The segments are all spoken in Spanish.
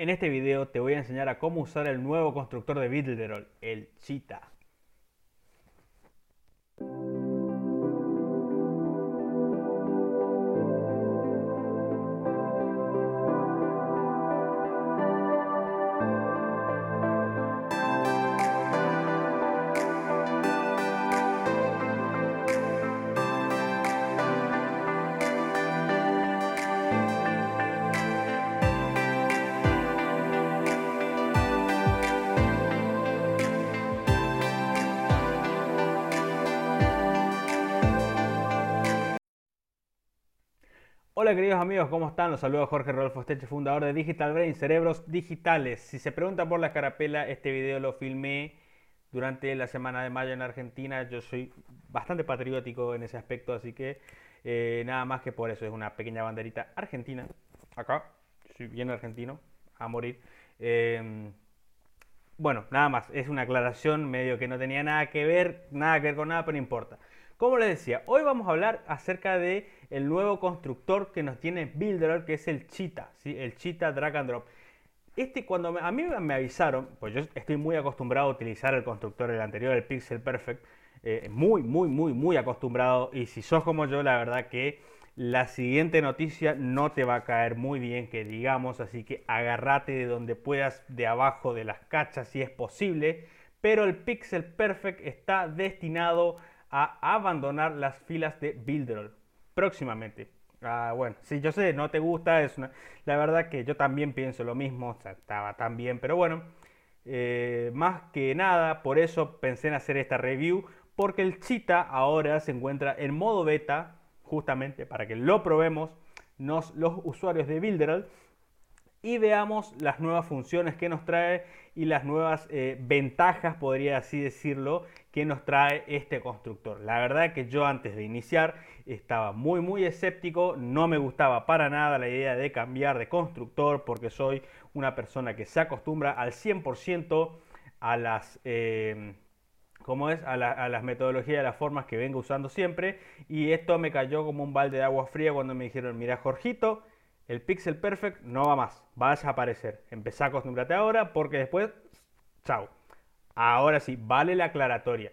En este video te voy a enseñar a cómo usar el nuevo constructor de Builderall, el Cheetah. Hola queridos amigos, ¿cómo están? Los saludo Jorge Rodolfo Esteche, fundador de Digital Brain, Cerebros Digitales. Si se preguntan por la escarapela, este video lo filmé durante la semana de mayo en Argentina. Yo soy bastante patriótico en ese aspecto, así que nada más que por eso. Es una pequeña banderita argentina, acá, soy bien argentino, a morir. Bueno, nada más, es una aclaración medio que no tenía nada que ver con nada, pero no importa. Como les decía, hoy vamos a hablar acerca de el nuevo constructor que nos tiene Builderall, que es el Cheetah, ¿sí? El Cheetah Drag and Drop. Cuando a mí me avisaron, pues yo estoy muy acostumbrado a utilizar el constructor, el anterior, el Pixel Perfect, muy acostumbrado. Y si sos como yo, la verdad que la siguiente noticia no te va a caer muy bien, que digamos, así que agárrate de donde puedas, de abajo de las cachas si es posible. Pero el Pixel Perfect está destinado a abandonar las filas de Builderall próximamente. Bueno, sí, yo sé, no te gusta, es una... La verdad que yo también pienso lo mismo, o sea, estaba tan bien, pero bueno, más que nada, por eso pensé en hacer esta review, porque el Cheetah ahora se encuentra en modo beta, justamente para que lo probemos los usuarios de Builderall y veamos las nuevas funciones que nos trae y las nuevas ventajas, podría así decirlo, que nos trae este constructor. La verdad que yo antes de iniciar estaba muy escéptico, no me gustaba para nada la idea de cambiar de constructor porque soy una persona que se acostumbra al 100% a las... a las metodologías, a las formas que vengo usando siempre, y esto me cayó como un balde de agua fría cuando me dijeron: mira Jorgito, el Pixel Perfect no va más, va a desaparecer. Empezá a acostumbrarte ahora porque después, chao. Ahora sí, vale la aclaratoria.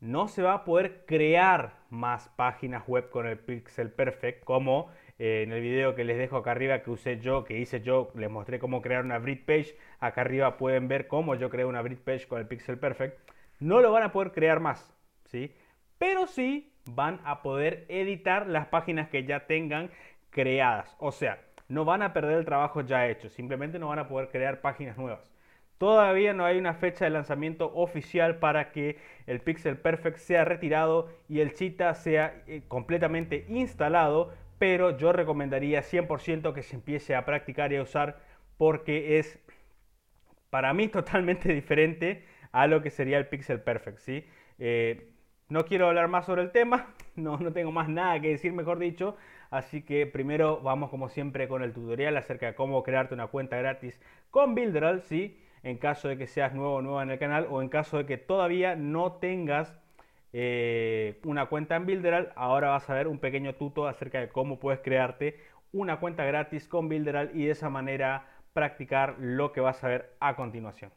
No se va a poder crear más páginas web con el Pixel Perfect, como en el video que les dejo acá arriba que usé yo, que hice yo, les mostré cómo crear una Bridge Page. Acá arriba pueden ver cómo yo creo una Bridge Page con el Pixel Perfect. No lo van a poder crear más, ¿sí? Pero sí van a poder editar las páginas que ya tengan creadas. O sea, no van a perder el trabajo ya hecho, simplemente no van a poder crear páginas nuevas. Todavía no hay una fecha de lanzamiento oficial para que el Pixel Perfect sea retirado y el Cheetah sea completamente instalado, pero yo recomendaría 100% que se empiece a practicar y a usar, porque es para mí totalmente diferente a lo que sería el Pixel Perfect, ¿sí? No quiero hablar más sobre el tema, no tengo más nada que decir, mejor dicho. Así que primero vamos, como siempre, con el tutorial acerca de cómo crearte una cuenta gratis con Builderall, ¿sí? En caso de que seas nuevo o nueva en el canal, o en caso de que todavía no tengas una cuenta en Builderall, ahora vas a ver un pequeño tuto acerca de cómo puedes crearte una cuenta gratis con Builderall y de esa manera practicar lo que vas a ver a continuación.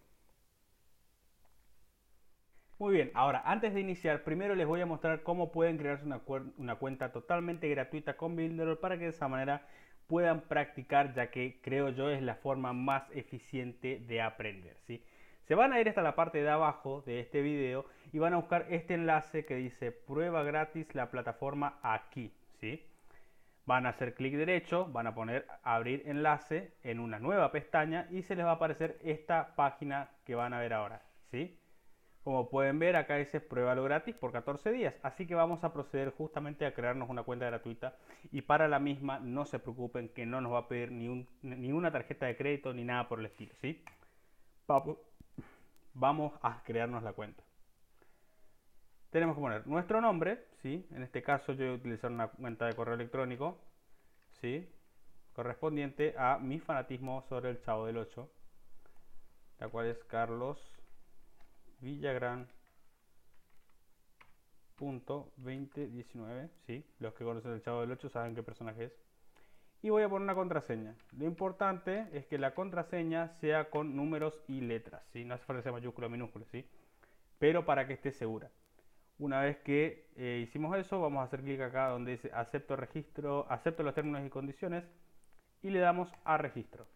Muy bien, ahora antes de iniciar, primero les voy a mostrar cómo pueden crearse una cuenta totalmente gratuita con Builderall para que de esa manera puedan practicar, ya que creo yo es la forma más eficiente de aprender, ¿sí? Se van a ir hasta la parte de abajo de este video y van a buscar este enlace que dice prueba gratis la plataforma aquí, ¿sí? Van a hacer clic derecho, van a poner abrir enlace en una nueva pestaña y se les va a aparecer esta página que van a ver ahora, ¿sí? Como pueden ver, acá dice pruébalo gratis por 14 días. Así que vamos a proceder justamente a crearnos una cuenta gratuita. Y para la misma, no se preocupen que no nos va a pedir ni una tarjeta de crédito ni nada por el estilo, ¿sí? Vamos a crearnos la cuenta. Tenemos que poner nuestro nombre, ¿sí? En este caso yo voy a utilizar una cuenta de correo electrónico, ¿sí? Correspondiente a mi fanatismo sobre el Chavo del 8. La cual es Carlos... Villagrán.2019, ¿sí? Los que conocen el Chavo del 8 saben qué personaje es. y voy a poner una contraseña. Lo importante es que la contraseña sea con números y letras, ¿sí? No hace falta que sea mayúscula o minúscula, ¿sí? Pero para que esté segura. Una vez que hicimos eso, vamos a hacer clic acá donde dice acepto registro, acepto los términos y condiciones y le damos a registro.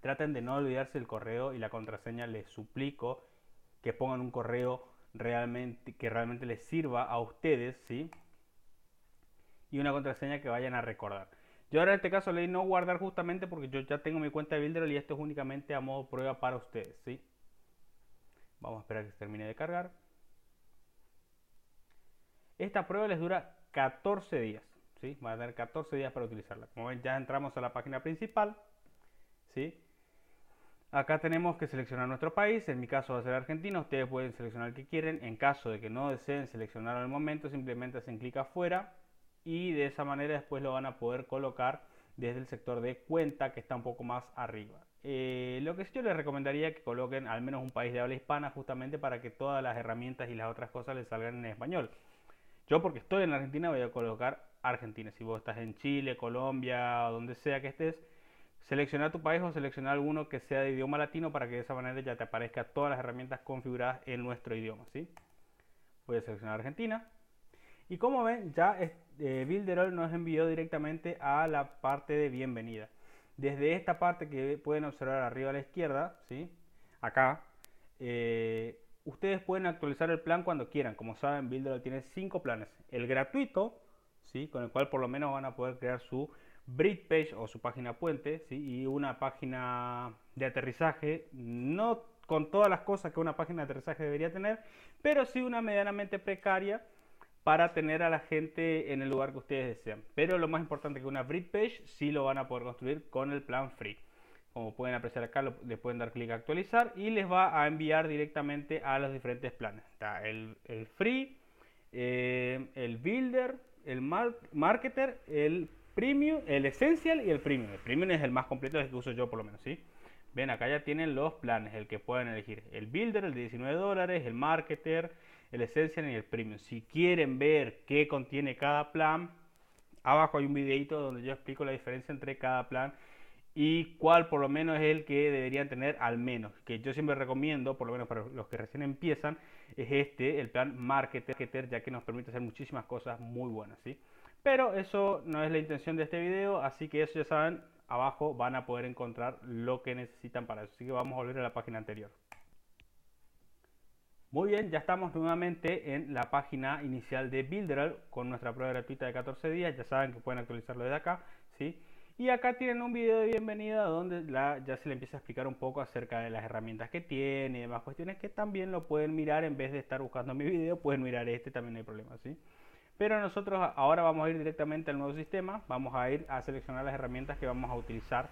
Traten de no olvidarse el correo y la contraseña, les suplico que pongan un correo que realmente les sirva a ustedes, ¿sí? Y una contraseña que vayan a recordar. Yo ahora en este caso le di no guardar justamente porque yo ya tengo mi cuenta de Builderall y esto es únicamente a modo prueba para ustedes, ¿sí? Vamos a esperar que se termine de cargar. Esta prueba les dura 14 días, ¿sí? Van a tener 14 días para utilizarla. Como ven, ya entramos a la página principal, ¿sí? Acá tenemos que seleccionar nuestro país, en mi caso va a ser Argentina, ustedes pueden seleccionar el que quieren. En caso de que no deseen seleccionar al momento, simplemente hacen clic afuera y de esa manera después lo van a poder colocar desde el sector de cuenta que está un poco más arriba. Lo que sí yo les recomendaría es que coloquen al menos un país de habla hispana justamente para que todas las herramientas y las otras cosas les salgan en español. Yo porque estoy en Argentina voy a colocar Argentina, si vos estás en Chile, Colombia, donde sea que estés, selecciona tu país o selecciona alguno que sea de idioma latino para que de esa manera ya te aparezcan todas las herramientas configuradas en nuestro idioma, ¿sí? Voy a seleccionar Argentina. Y como ven, ya Builderall nos envió directamente a la parte de bienvenida. Desde esta parte que pueden observar arriba a la izquierda, ¿sí? Acá, ustedes pueden actualizar el plan cuando quieran. Como saben, Builderall tiene 5 planes. El gratuito, ¿sí? Con el cual por lo menos van a poder crear su bridge page o su página puente, ¿sí? Y una página de aterrizaje, no con todas las cosas que una página de aterrizaje debería tener, pero sí una medianamente precaria para tener a la gente en el lugar que ustedes desean. Pero lo más importante que una bridge page sí lo van a poder construir con el plan free. Como pueden apreciar acá, le pueden dar clic a actualizar y les va a enviar directamente a los diferentes planes. Está el free, el builder, el marketer, el premium, el essential y el premium. El premium es el más completo, el que uso yo por lo menos, ¿sí? Ven, acá ya tienen los planes, el que pueden elegir. El builder, el de $19, el marketer, el essential y el premium. Si quieren ver qué contiene cada plan, abajo hay un videito donde yo explico la diferencia entre cada plan y cuál por lo menos es el que deberían tener al menos. Que yo siempre recomiendo, por lo menos para los que recién empiezan, es este, el plan marketer, ya que nos permite hacer muchísimas cosas muy buenas, ¿sí? Pero eso no es la intención de este video, así que eso ya saben, abajo van a poder encontrar lo que necesitan para eso. Así que vamos a volver a la página anterior. Muy bien, ya estamos nuevamente en la página inicial de Builderall con nuestra prueba gratuita de 14 días. Ya saben que pueden actualizarlo desde acá, ¿sí? Y acá tienen un video de bienvenida donde ya se le empieza a explicar un poco acerca de las herramientas que tiene y demás cuestiones que también lo pueden mirar. En vez de estar buscando mi video, pueden mirar este, también no hay problema, ¿sí? Pero nosotros ahora vamos a ir directamente al nuevo sistema, vamos a ir a seleccionar las herramientas que vamos a utilizar.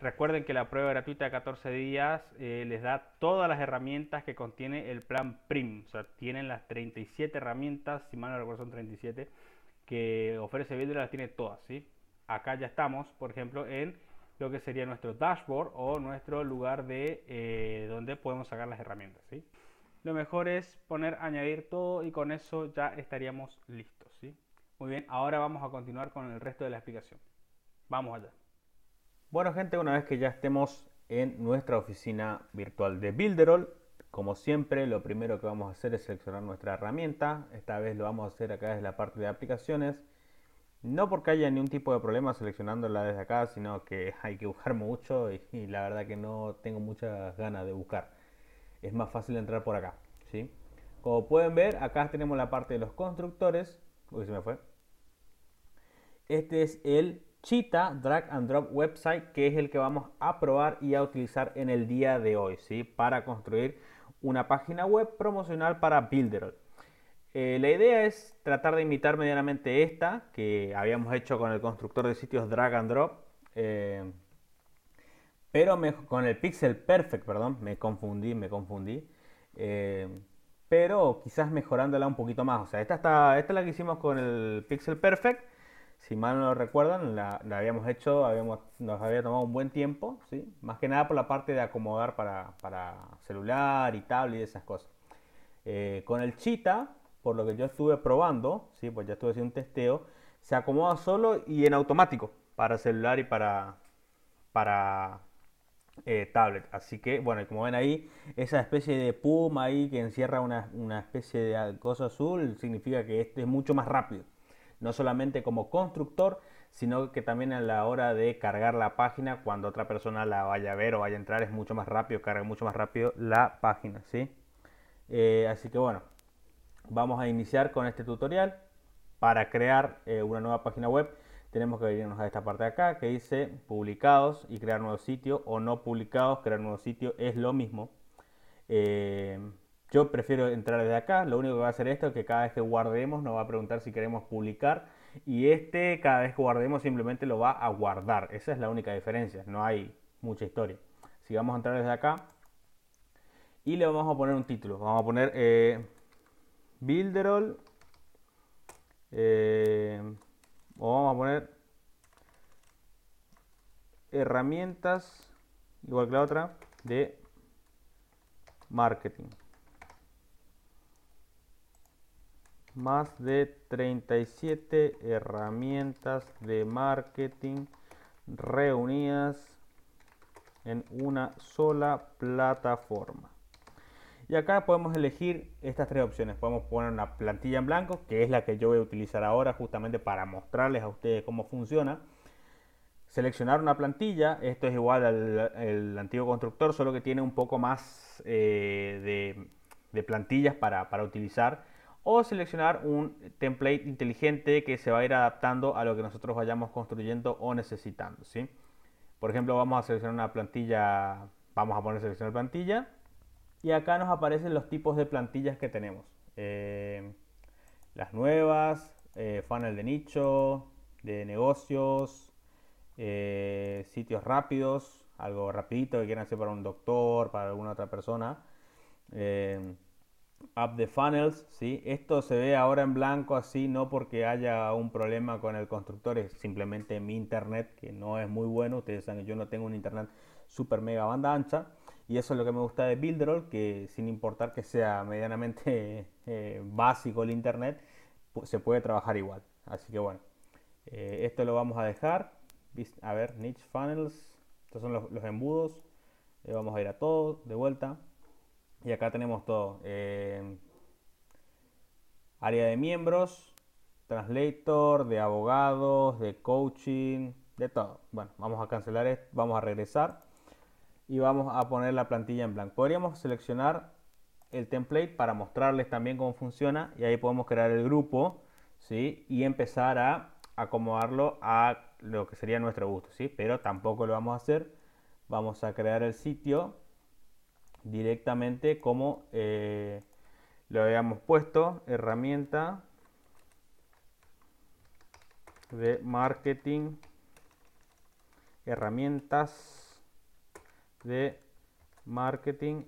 Recuerden que la prueba gratuita de 14 días les da todas las herramientas que contiene el plan Premium. O sea, tienen las 37 herramientas, si mal no recuerdo son 37, que ofrece Builderall, las tiene todas, ¿sí? Acá ya estamos, por ejemplo, en lo que sería nuestro dashboard o nuestro lugar de donde podemos sacar las herramientas, ¿sí? Lo mejor es poner añadir todo y con eso ya estaríamos listos, ¿sí? Muy bien, ahora vamos a continuar con el resto de la explicación. Vamos allá. Bueno gente, una vez que ya estemos en nuestra oficina virtual de Builderall, como siempre lo primero que vamos a hacer es seleccionar nuestra herramienta. Esta vez lo vamos a hacer acá desde la parte de aplicaciones. No porque haya ningún tipo de problema seleccionándola desde acá, sino que hay que buscar mucho y la verdad que no tengo muchas ganas de buscar. Es más fácil entrar por acá, ¿sí? Como pueden ver, acá tenemos la parte de los constructores. Uy, se me fue. Este es el Cheetah Drag and Drop Website, que es el que vamos a probar y a utilizar en el día de hoy, ¿sí? Para construir una página web promocional para Builderall. La idea es tratar de imitar medianamente esta que habíamos hecho con el constructor de sitios Drag and Drop. Pero con el Pixel Perfect, perdón, me confundí. Pero quizás mejorándola un poquito más. O sea, esta es la que hicimos con el Pixel Perfect. Si mal no recuerdan, la habíamos hecho, nos había tomado un buen tiempo, ¿sí? Más que nada por la parte de acomodar para celular y tablet y esas cosas. Con el Cheetah, por lo que yo estuve probando, ¿sí? Pues ya estuve haciendo un testeo, se acomoda solo y en automático. para celular y para tablet. Así que bueno, como ven ahí, esa especie de puma ahí que encierra una especie de cosa azul, significa que este es mucho más rápido, no solamente como constructor, sino que también a la hora de cargar la página, cuando otra persona la vaya a ver o vaya a entrar, es mucho más rápido, carga mucho más rápido la página, ¿sí? Así que bueno, vamos a iniciar con este tutorial. Para crear una nueva página web, tenemos que venirnos a esta parte de acá que dice publicados y crear nuevo sitio, o no publicados, crear nuevo sitio, es lo mismo. Yo prefiero entrar desde acá. Lo único que va a hacer esto es que cada vez que guardemos nos va a preguntar si queremos publicar, y cada vez que guardemos simplemente lo va a guardar. Esa es la única diferencia, no hay mucha historia. Si vamos a entrar desde acá y le vamos a poner un título, vamos a poner Builderall, o vamos a poner herramientas, igual que la otra, de marketing. Más de 37 herramientas de marketing reunidas en una sola plataforma. Y acá podemos elegir estas tres opciones. Podemos poner una plantilla en blanco, que es la que yo voy a utilizar ahora justamente para mostrarles a ustedes cómo funciona. Seleccionar una plantilla. Esto es igual al antiguo constructor, solo que tiene un poco más de plantillas para utilizar. O seleccionar un template inteligente que se va a ir adaptando a lo que nosotros vayamos construyendo o necesitando, ¿sí? Por ejemplo, vamos a seleccionar una plantilla. Vamos a poner seleccionar plantilla. Y acá nos aparecen los tipos de plantillas que tenemos. Las nuevas, funnel de nicho, de negocios, sitios rápidos, algo rapidito que quieran hacer para un doctor, para alguna otra persona. App de funnels, ¿sí? Esto se ve ahora en blanco así, no porque haya un problema con el constructor, es simplemente mi internet, que no es muy bueno. Ustedes saben que yo no tengo un internet super mega banda ancha. Y eso es lo que me gusta de Builderall, que sin importar que sea medianamente básico el internet, se puede trabajar igual. Así que bueno, esto lo vamos a dejar. A ver, niche funnels, estos son los embudos. Vamos a ir a todo de vuelta. Y acá tenemos todo. Área de miembros, translator, de abogados, de coaching, de todo. Bueno, vamos a cancelar esto, vamos a regresar. Y vamos a poner la plantilla en blanco. Podríamos seleccionar el template para mostrarles también cómo funciona. Y ahí podemos crear el grupo, ¿sí? Y empezar a acomodarlo a lo que sería nuestro gusto, ¿sí? Pero tampoco lo vamos a hacer. Vamos a crear el sitio directamente como lo habíamos puesto. Herramienta de marketing. Herramientas de marketing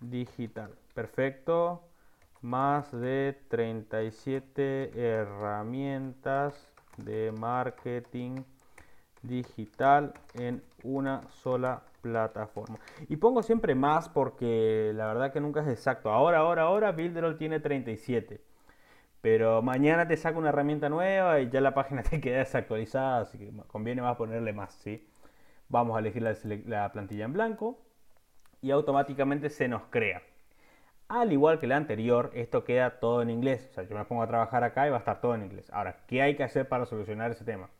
digital. Perfecto. Más de 37 herramientas de marketing digital en una sola plataforma. Y pongo siempre más porque la verdad que nunca es exacto. Ahora Builderall tiene 37. Pero mañana te saca una herramienta nueva y ya la página te queda desactualizada. Así que conviene más ponerle más, ¿sí? Vamos a elegir la plantilla en blanco y automáticamente se nos crea. Al igual que la anterior, esto queda todo en inglés. O sea, yo me pongo a trabajar acá y va a estar todo en inglés. Ahora, ¿qué hay que hacer para solucionar ese tema?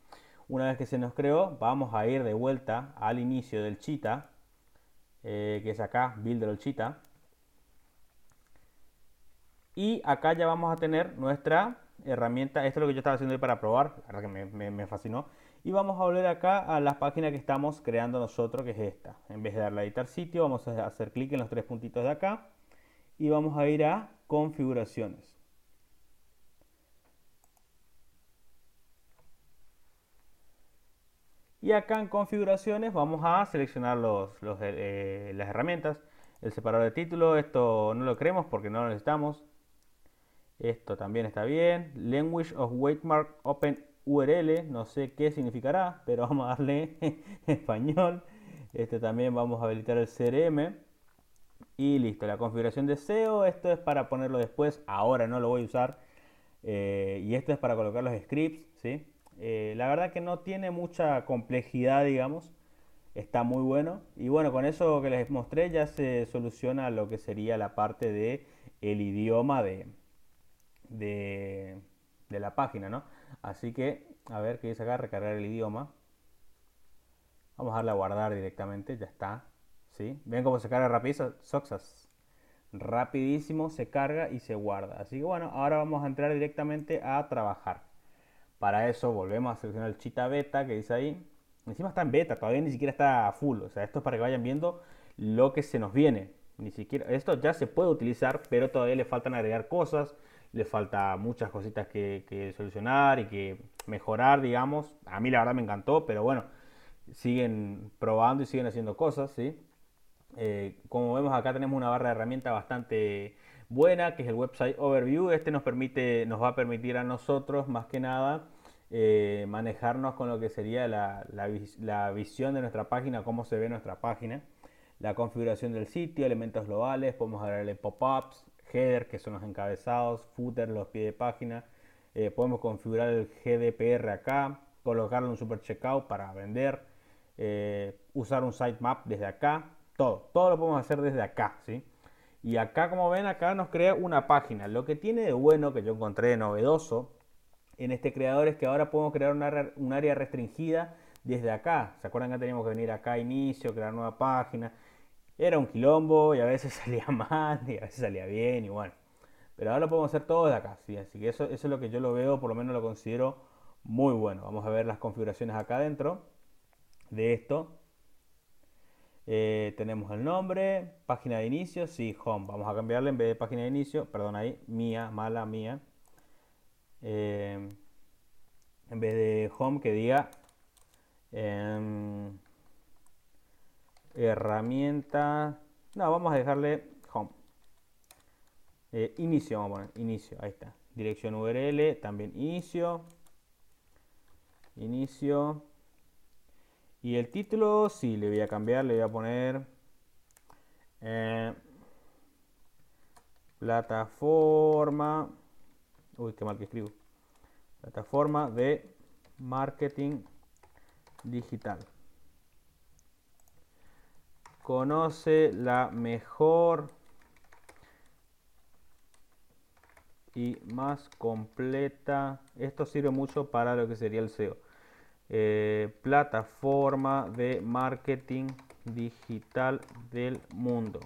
Una vez que se nos creó, vamos a ir de vuelta al inicio del Cheetah, que es acá, Builderall Cheetah. Y acá ya vamos a tener nuestra herramienta. Esto es lo que yo estaba haciendo hoy para probar. La verdad que me fascinó. Y vamos a volver acá a la página que estamos creando nosotros, que es esta. En vez de darle a editar sitio, vamos a hacer clic en los tres puntitos de acá. Y vamos a ir a configuraciones. Y acá en configuraciones vamos a seleccionar las herramientas. El separador de título, esto no lo queremos porque no lo necesitamos. Esto también está bien. Language of Waitmark Open URL, no sé qué significará, pero vamos a darle español. También vamos a habilitar el CRM. Y listo, la configuración de SEO, esto es para ponerlo después, ahora no lo voy a usar. Y esto es para colocar los scripts, ¿sí? La verdad que no tiene mucha complejidad, digamos. Está muy bueno. Y bueno, con eso que les mostré ya se soluciona lo que sería la parte de el idioma de la página, ¿no? Así que, a ver, ¿qué dice acá? Recargar el idioma. Vamos a darle a guardar directamente, ya está. ¿Sí? ¿Ven cómo se carga rapidísimo? Soxas. Rapidísimo se carga y se guarda. Así que bueno, ahora vamos a entrar directamente a trabajar. Para eso volvemos a seleccionar el Cheetah Beta que dice ahí. Encima está en beta, todavía ni siquiera está a full. O sea, esto es para que vayan viendo lo que se nos viene. Ni siquiera, esto ya se puede utilizar, pero todavía le faltan agregar cosas. Le falta muchas cositas que solucionar y que mejorar, digamos. A mí la verdad me encantó, pero bueno, siguen probando y siguen haciendo cosas, ¿sí? Como vemos acá tenemos una barra de herramientas bastante buena, que es el Website Overview. Este nos va a permitir a nosotros, más que nada, manejarnos con lo que sería la visión de nuestra página, cómo se ve nuestra página, la configuración del sitio, elementos globales, podemos agregarle pop-ups, header, que son los encabezados, footer, los pies de página, podemos configurar el GDPR acá, colocarle un super checkout para vender, usar un sitemap desde acá, todo lo podemos hacer desde acá, ¿sí? Y acá, como ven, acá nos crea una página. Lo que tiene de bueno, que yo encontré de novedoso en este creador, es que ahora podemos crear un área restringida desde acá. ¿Se acuerdan que teníamos que venir acá a inicio, crear nueva página? Era un quilombo y a veces salía mal y a veces salía bien y bueno. Pero ahora lo podemos hacer todo desde acá, ¿sí? Así que eso es lo que yo lo veo, por lo menos lo considero muy bueno. Vamos a ver las configuraciones acá dentro de esto. Tenemos el nombre, página de inicio, sí, home. Vamos a cambiarle en vez de página de inicio, perdón ahí, mía. En vez de home que diga herramienta, no, vamos a dejarle home, inicio, vamos a poner inicio, ahí está, dirección URL, también inicio, y el título, sí, le voy a cambiar, le voy a poner plataforma, uy, qué mal que escribo, plataforma de marketing digital. Conoce la mejor y más completa. Esto sirve mucho para lo que sería el SEO. Plataforma de marketing digital del mundo.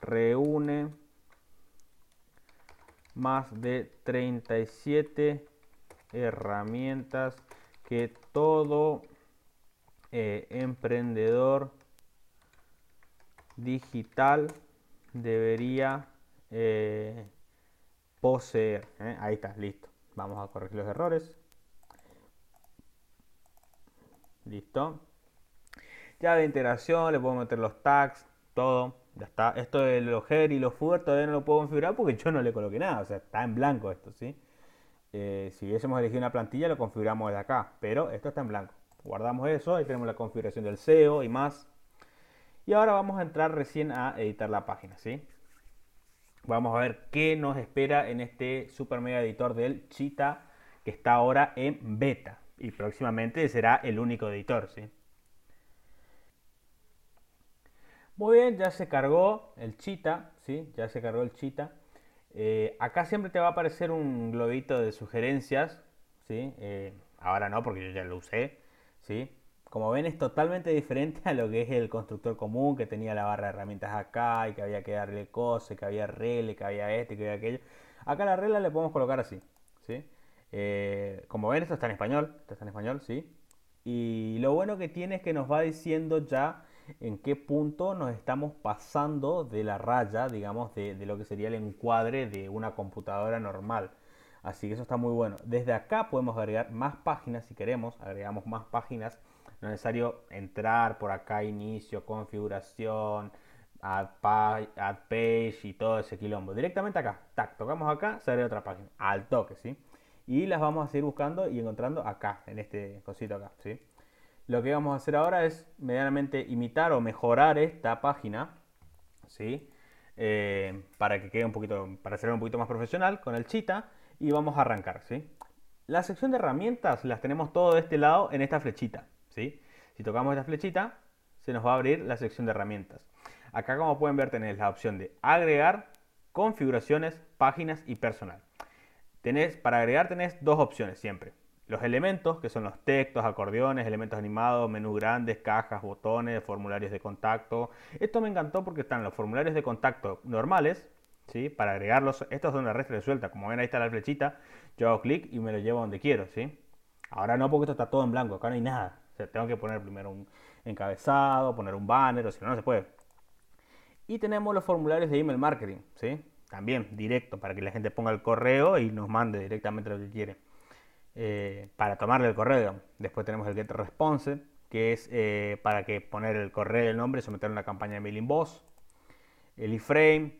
Reúne más de 37 herramientas que todo emprendedor digital debería poseer. Ahí está, listo. Vamos a corregir los errores. Listo. Ya de integración, le puedo meter los tags, todo. Ya está. Esto de los header y los footer todavía no lo puedo configurar porque yo no le coloqué nada. O sea, está en blanco esto, ¿sí? Si hubiésemos elegido una plantilla, lo configuramos desde acá. Pero esto está en blanco. Guardamos eso. Ahí tenemos la configuración del SEO y más. Y ahora vamos a entrar recién a editar la página, ¿sí? Vamos a ver qué nos espera en este super mega editor del Cheetah, que está ahora en beta. Y próximamente será el único editor, ¿sí? Muy bien, ya se cargó el Cheetah, ¿sí? Ya se cargó el Cheetah. Acá siempre te va a aparecer un globito de sugerencias, ¿sí? Ahora no, porque yo ya lo usé, ¿sí? Como ven, es totalmente diferente a lo que es el constructor común, que tenía la barra de herramientas acá, y que había que darle cosas, que había reglas, que había este, que había aquello. Acá la regla le podemos colocar así, ¿sí? Como ven, esto está en español, ¿sí? Y lo bueno que tiene es que nos va diciendo ya en qué punto nos estamos pasando de la raya, digamos, de lo que sería el encuadre de una computadora normal. Así que eso está muy bueno. Desde acá podemos agregar más páginas si queremos, agregamos más páginas. No es necesario entrar por acá, inicio, configuración, add page y todo ese quilombo. Directamente acá, tac, tocamos acá, se agrega otra página, al toque, ¿sí? Y las vamos a seguir buscando y encontrando acá, en este cosito acá, ¿sí? Lo que vamos a hacer ahora es medianamente imitar o mejorar esta página, ¿sí? Para que quede un poquito, para ser un poquito más profesional con el Cheetah, y vamos a arrancar, ¿sí? La sección de herramientas las tenemos todo de este lado en esta flechita, ¿sí? Si tocamos esta flechita, se nos va a abrir la sección de herramientas. Acá, como pueden ver, tenés la opción de agregar, configuraciones, páginas y personal. Para agregar tenés dos opciones siempre. Los elementos, que son los textos, acordeones, elementos animados, menús grandes, cajas, botones, formularios de contacto. Esto me encantó porque están los formularios de contacto normales, ¿sí? Para agregarlos, estos son la resta resuelta. Como ven, ahí está la flechita. Yo hago clic y me lo llevo donde quiero, ¿sí? Ahora no, porque esto está todo en blanco. Acá no hay nada. O sea, tengo que poner primero un encabezado, poner un banner, o si no, no se puede. Y tenemos los formularios de email marketing, ¿sí? También directo, para que la gente ponga el correo y nos mande directamente lo que quiere. Para tomarle el correo. Después tenemos el GetResponse, que es para que poner el correo, el nombre, someter una campaña de mailing box. El iframe,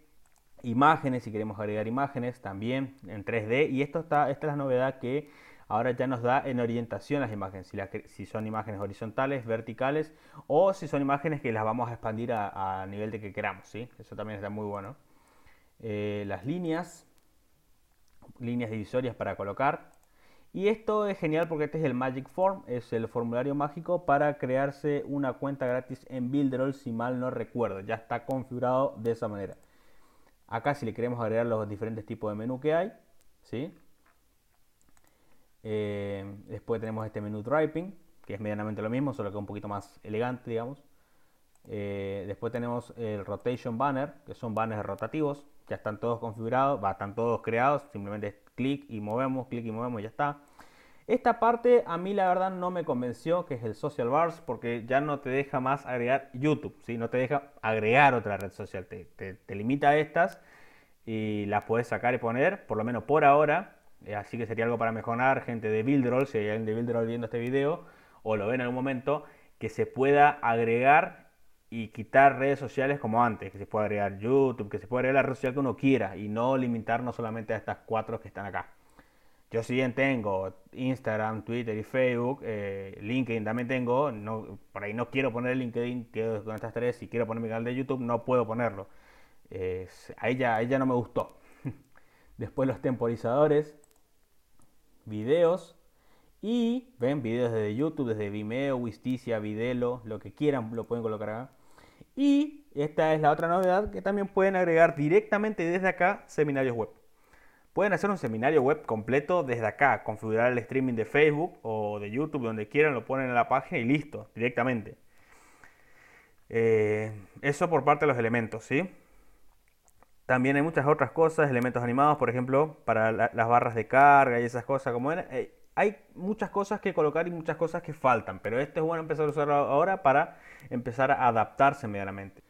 imágenes, si queremos agregar imágenes también en 3D. Y esta es la novedad que ahora ya nos da en orientación las imágenes. Si son imágenes horizontales, verticales, o si son imágenes que las vamos a expandir a nivel de que queramos, ¿sí? Eso también está muy bueno. Las líneas divisorias para colocar. Y esto es genial porque este es el Magic Form, es el formulario mágico para crearse una cuenta gratis en Builderall, si mal no recuerdo. Ya está configurado de esa manera. Acá, si le queremos agregar los diferentes tipos de menú que hay, ¿sí? Después tenemos este menú Draping, que es medianamente lo mismo, solo que un poquito más elegante, digamos. Después tenemos el Rotation Banner, que son banners rotativos. Ya están todos configurados, están todos creados, simplemente es clic y movemos y ya está. Esta parte a mí la verdad no me convenció, que es el Social Bars, porque ya no te deja más agregar YouTube, ¿sí? No te deja agregar otra red social, te limita a estas y las puedes sacar y poner, por lo menos por ahora. Así que sería algo para mejorar, gente de Builderall, si hay alguien de Builderall viendo este video o lo ven en algún momento, que se pueda agregar y quitar redes sociales como antes, que se pueda agregar YouTube, que se pueda agregar la red social que uno quiera y no limitarnos solamente a estas cuatro que están acá. Yo si bien tengo Instagram, Twitter y Facebook, LinkedIn también tengo, por ahí no quiero poner LinkedIn, quedo con estas tres, si quiero poner mi canal de YouTube no puedo ponerlo. Ahí ya no me gustó. Después los temporizadores, videos. Y ven videos desde YouTube, desde Vimeo, Wisticia, Videlo, lo que quieran lo pueden colocar acá. Y esta es la otra novedad, que también pueden agregar directamente desde acá seminarios web. Pueden hacer un seminario web completo desde acá, configurar el streaming de Facebook o de YouTube, donde quieran, lo ponen en la página y listo, directamente. Eso por parte de los elementos, ¿sí? También hay muchas otras cosas, elementos animados, por ejemplo, para las barras de carga y esas cosas como ven. Hay muchas cosas que colocar y muchas cosas que faltan, pero esto es bueno empezar a usar ahora para empezar a adaptarse medianamente.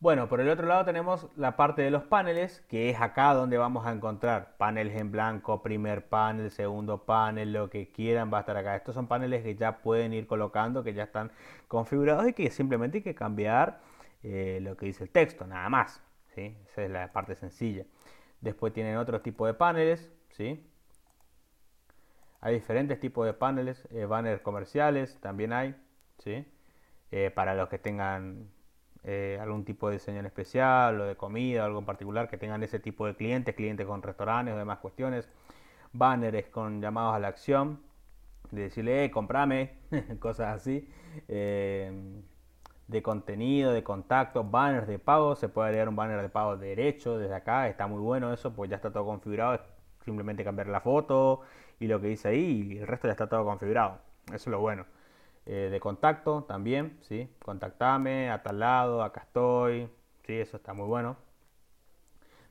Bueno, por el otro lado tenemos la parte de los paneles, que es acá donde vamos a encontrar paneles en blanco, primer panel, segundo panel, lo que quieran va a estar acá. Estos son paneles que ya pueden ir colocando, que ya están configurados y que simplemente hay que cambiar lo que dice el texto, nada más, ¿sí? Esa es la parte sencilla. Después tienen otro tipo de paneles, ¿sí? Hay diferentes tipos de paneles, banners comerciales también hay, ¿sí? Para los que tengan algún tipo de diseño en especial o de comida o algo en particular, que tengan ese tipo de clientes con restaurantes o demás cuestiones. Banners con llamados a la acción, de decirle, comprame, cosas así. De contenido, de contacto, banners de pago, se puede agregar un banner de pago derecho desde acá, está muy bueno eso, pues ya está todo configurado, simplemente cambiar la foto y lo que dice ahí, y el resto ya está todo configurado. Eso es lo bueno. De contacto también, ¿sí? Contactame, a tal lado, acá estoy, ¿sí? Eso está muy bueno.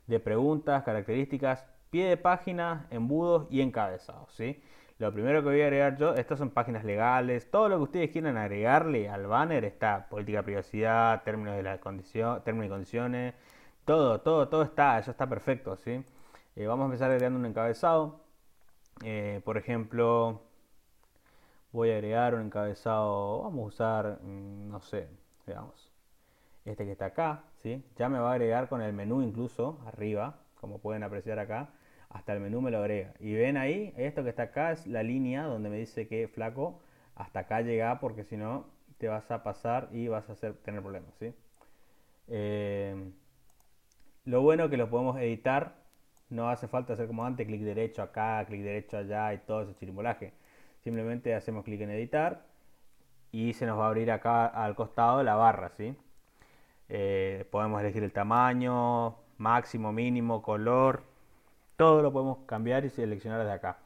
De preguntas, características, pie de página, embudos y encabezados, ¿sí? Lo primero que voy a agregar yo, estas son páginas legales, todo lo que ustedes quieran agregarle al banner está, política de privacidad, términos y condiciones, todo está, eso está perfecto, ¿sí? Vamos a empezar agregando un encabezado. Por ejemplo, voy a agregar un encabezado, vamos a usar, no sé, veamos, este que está acá, ¿sí? Ya me va a agregar con el menú incluso, arriba, como pueden apreciar acá, hasta el menú me lo agrega. Y ven ahí, esto que está acá es la línea donde me dice que, flaco, hasta acá llega, porque si no te vas a pasar y vas a tener problemas, ¿sí? Lo bueno es que lo podemos editar No hace falta hacer como antes, clic derecho acá, clic derecho allá y todo ese chirimbolaje. Simplemente hacemos clic en editar y se nos va a abrir acá al costado la barra, ¿sí? Podemos elegir el tamaño, máximo, mínimo, color. Todo lo podemos cambiar y seleccionar desde acá.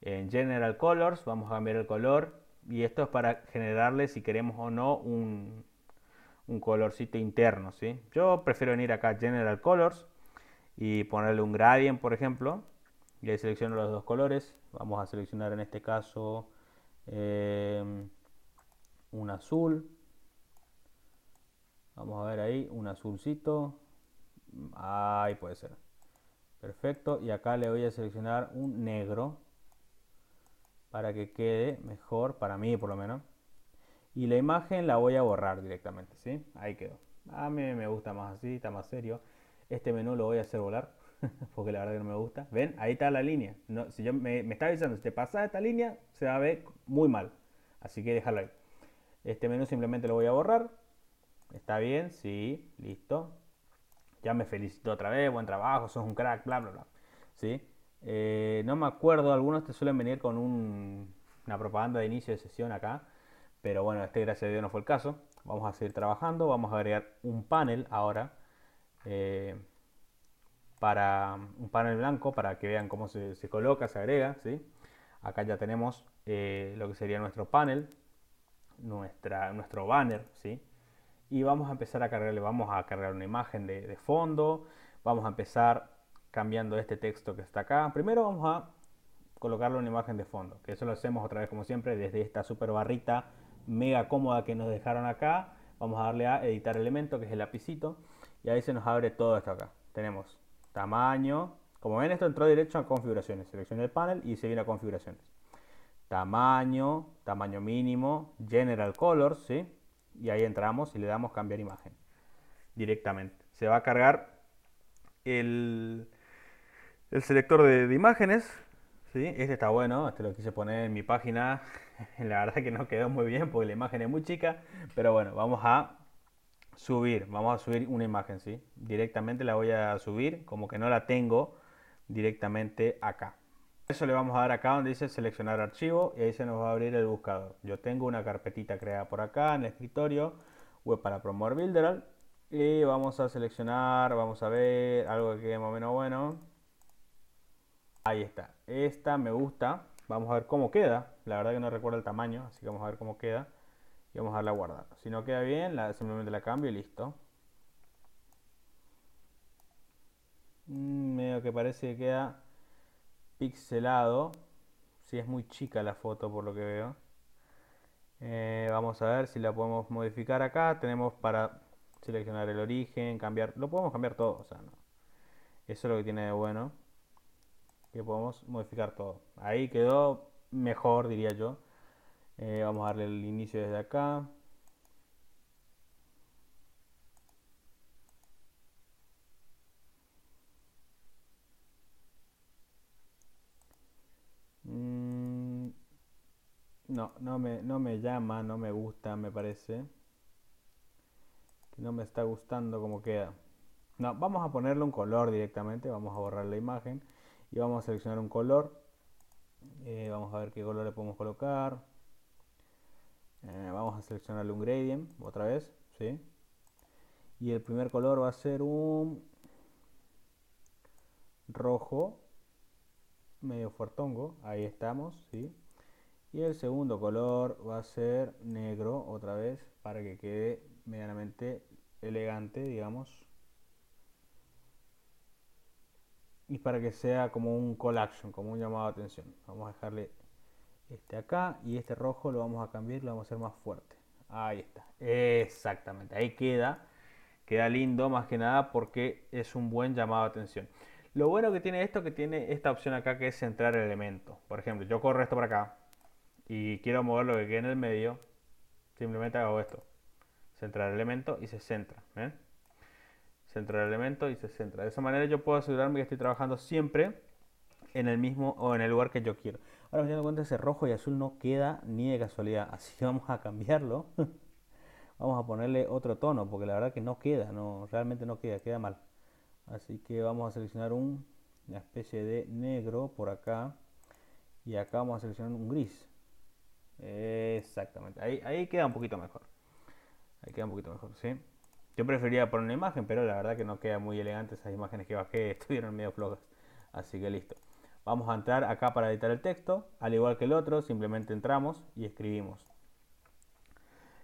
En General Colors vamos a cambiar el color. Y esto es para generarle, si queremos o no, un colorcito interno, ¿sí? Yo prefiero venir acá a General Colors y ponerle un gradient, por ejemplo. Y ahí selecciono los dos colores. Vamos a seleccionar en este caso un azul. Vamos a ver ahí, un azulcito. Ahí puede ser. Perfecto. Y acá le voy a seleccionar un negro, para que quede mejor, para mí por lo menos. Y la imagen la voy a borrar directamente, ¿sí? Ahí quedó. A mí me gusta más así, está más serio. Este menú lo voy a hacer volar, porque la verdad que no me gusta. ¿Ven? Ahí está la línea. No, si yo me está avisando, si te pasa esta línea, se va a ver muy mal. Así que déjalo ahí. Este menú simplemente lo voy a borrar. ¿Está bien? Sí, listo. Ya me felicito otra vez, buen trabajo, sos un crack, bla, bla, bla. ¿Sí? No me acuerdo, algunos te suelen venir con una propaganda de inicio de sesión acá, pero bueno, este gracias a Dios no fue el caso. Vamos a seguir trabajando, vamos a agregar un panel ahora, para un panel blanco, para que vean cómo se coloca, se agrega, ¿sí? Acá ya tenemos lo que sería nuestro panel, nuestro banner, ¿sí? Y vamos a empezar a cargarle, vamos a cargar una imagen de fondo, vamos a empezar cambiando este texto que está acá. Primero vamos a colocarle una imagen de fondo, que eso lo hacemos otra vez como siempre desde esta super barrita mega cómoda que nos dejaron acá. Vamos a darle a editar elemento, que es el lapicito, y ahí se nos abre todo esto acá. Tenemos tamaño, como ven esto entró derecho a configuraciones, seleccioné el panel y se viene a configuraciones. Tamaño, tamaño mínimo, General Colors, ¿sí? Y ahí entramos y le damos cambiar imagen directamente. Se va a cargar el selector de imágenes, ¿sí? Este está bueno, este lo quise poner en mi página, la verdad que no quedó muy bien porque la imagen es muy chica, pero bueno, vamos a subir una imagen, ¿sí? Directamente la voy a subir, como que no la tengo directamente acá. Eso le vamos a dar acá donde dice seleccionar archivo y ahí se nos va a abrir el buscador. Yo tengo una carpetita creada por acá en el escritorio, web para promover Builderall, y vamos a seleccionar, vamos a ver algo que quede más o menos bueno. Ahí está, esta me gusta, vamos a ver cómo queda, la verdad que no recuerdo el tamaño, así que vamos a ver cómo queda y vamos a darle a guardar. Si no queda bien, simplemente la cambio y listo. Medio que parece que queda pixelado, sí, es muy chica la foto por lo que veo. Vamos a ver si la podemos modificar acá, tenemos para seleccionar el origen, cambiar, lo podemos cambiar todo, o sea, no. Eso es lo que tiene de bueno, que podemos modificar todo. Ahí quedó mejor, diría yo. Vamos a darle el inicio desde acá. No me llama, no me gusta, me parece. Que no me está gustando como queda. No, vamos a ponerle un color directamente, vamos a borrar la imagen. Y vamos a seleccionar un color. Vamos a ver qué color le podemos colocar. Vamos a seleccionarle un gradient otra vez, ¿sí? Y el primer color va a ser un rojo medio fuertongo. Ahí estamos, ¿sí? Y el segundo color va a ser negro otra vez, para que quede medianamente elegante, digamos. Y para que sea como un call action, como un llamado de atención. Vamos a dejarle este acá y este rojo lo vamos a cambiar, lo vamos a hacer más fuerte. Ahí está, exactamente, ahí queda lindo, más que nada porque es un buen llamado de atención. Lo bueno que tiene esto, que tiene esta opción acá, que es centrar el elemento. Por ejemplo, yo corro esto para acá y quiero mover lo que quede en el medio, simplemente hago esto, centrar el elemento y se centra, ¿ven? Centrar el elemento y se centra. De esa manera yo puedo asegurarme que estoy trabajando siempre en el mismo o en el lugar que yo quiero. Ahora me dando cuenta que ese rojo y azul no queda ni de casualidad, así que vamos a cambiarlo. Vamos a ponerle otro tono porque la verdad que no queda, realmente no queda mal. Así que vamos a seleccionar un una especie de negro por acá, y acá vamos a seleccionar un gris. Exactamente, ahí queda un poquito mejor. Ahí queda un poquito mejor, ¿sí? Yo preferiría poner una imagen, pero la verdad que no queda muy elegante. Esas imágenes que bajé estuvieron medio flojas. Así que listo. Vamos a entrar acá para editar el texto. Al igual que el otro, simplemente entramos y escribimos.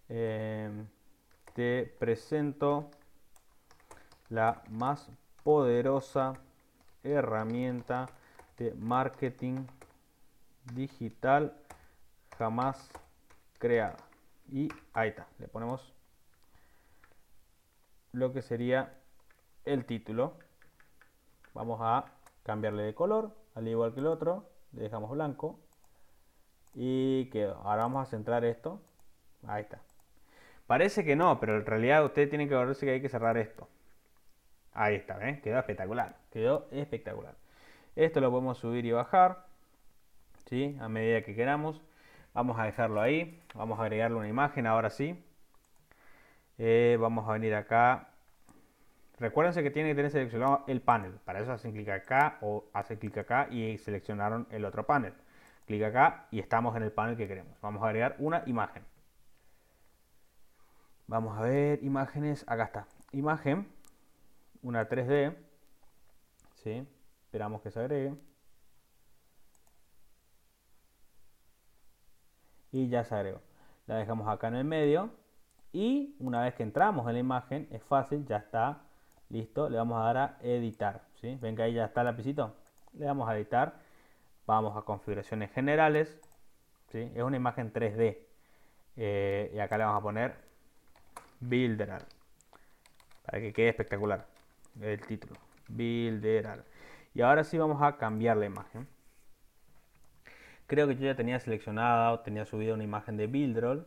Te presento la más poderosa herramienta de marketing digital jamás creada. Y ahí está. Le ponemos lo que sería el título. Vamos a cambiarle de color, al igual que el otro. Le dejamos blanco. Y quedó. Ahora vamos a centrar esto. Ahí está. Parece que no, pero en realidad ustedes tienen que acordarse que hay que cerrar esto. Ahí está, ¿ven? Quedó espectacular. Quedó espectacular. Esto lo podemos subir y bajar, ¿sí? A medida que queramos. Vamos a dejarlo ahí. Vamos a agregarle una imagen, ahora sí. Vamos a venir acá. Recuérdense que tienen que tener seleccionado el panel. Para eso hacen clic acá o hacen clic acá y seleccionaron el otro panel. Clic acá y estamos en el panel que queremos. Vamos a agregar una imagen. Vamos a ver imágenes. Acá está. Imagen. Una 3D. ¿Sí? Esperamos que se agregue. Y ya se agregó. La dejamos acá en el medio. Y una vez que entramos en la imagen, es fácil, ya está. Listo. Le vamos a dar a editar. ¿Sí? Ven que ahí ya está el lapicito. Le damos a editar. Vamos a configuraciones generales. ¿Sí? Es una imagen 3D. Y acá le vamos a poner Builderall. Para que quede espectacular el título. Builderall. Y ahora sí vamos a cambiar la imagen. Creo que yo ya tenía seleccionada o tenía subida una imagen de Builderall.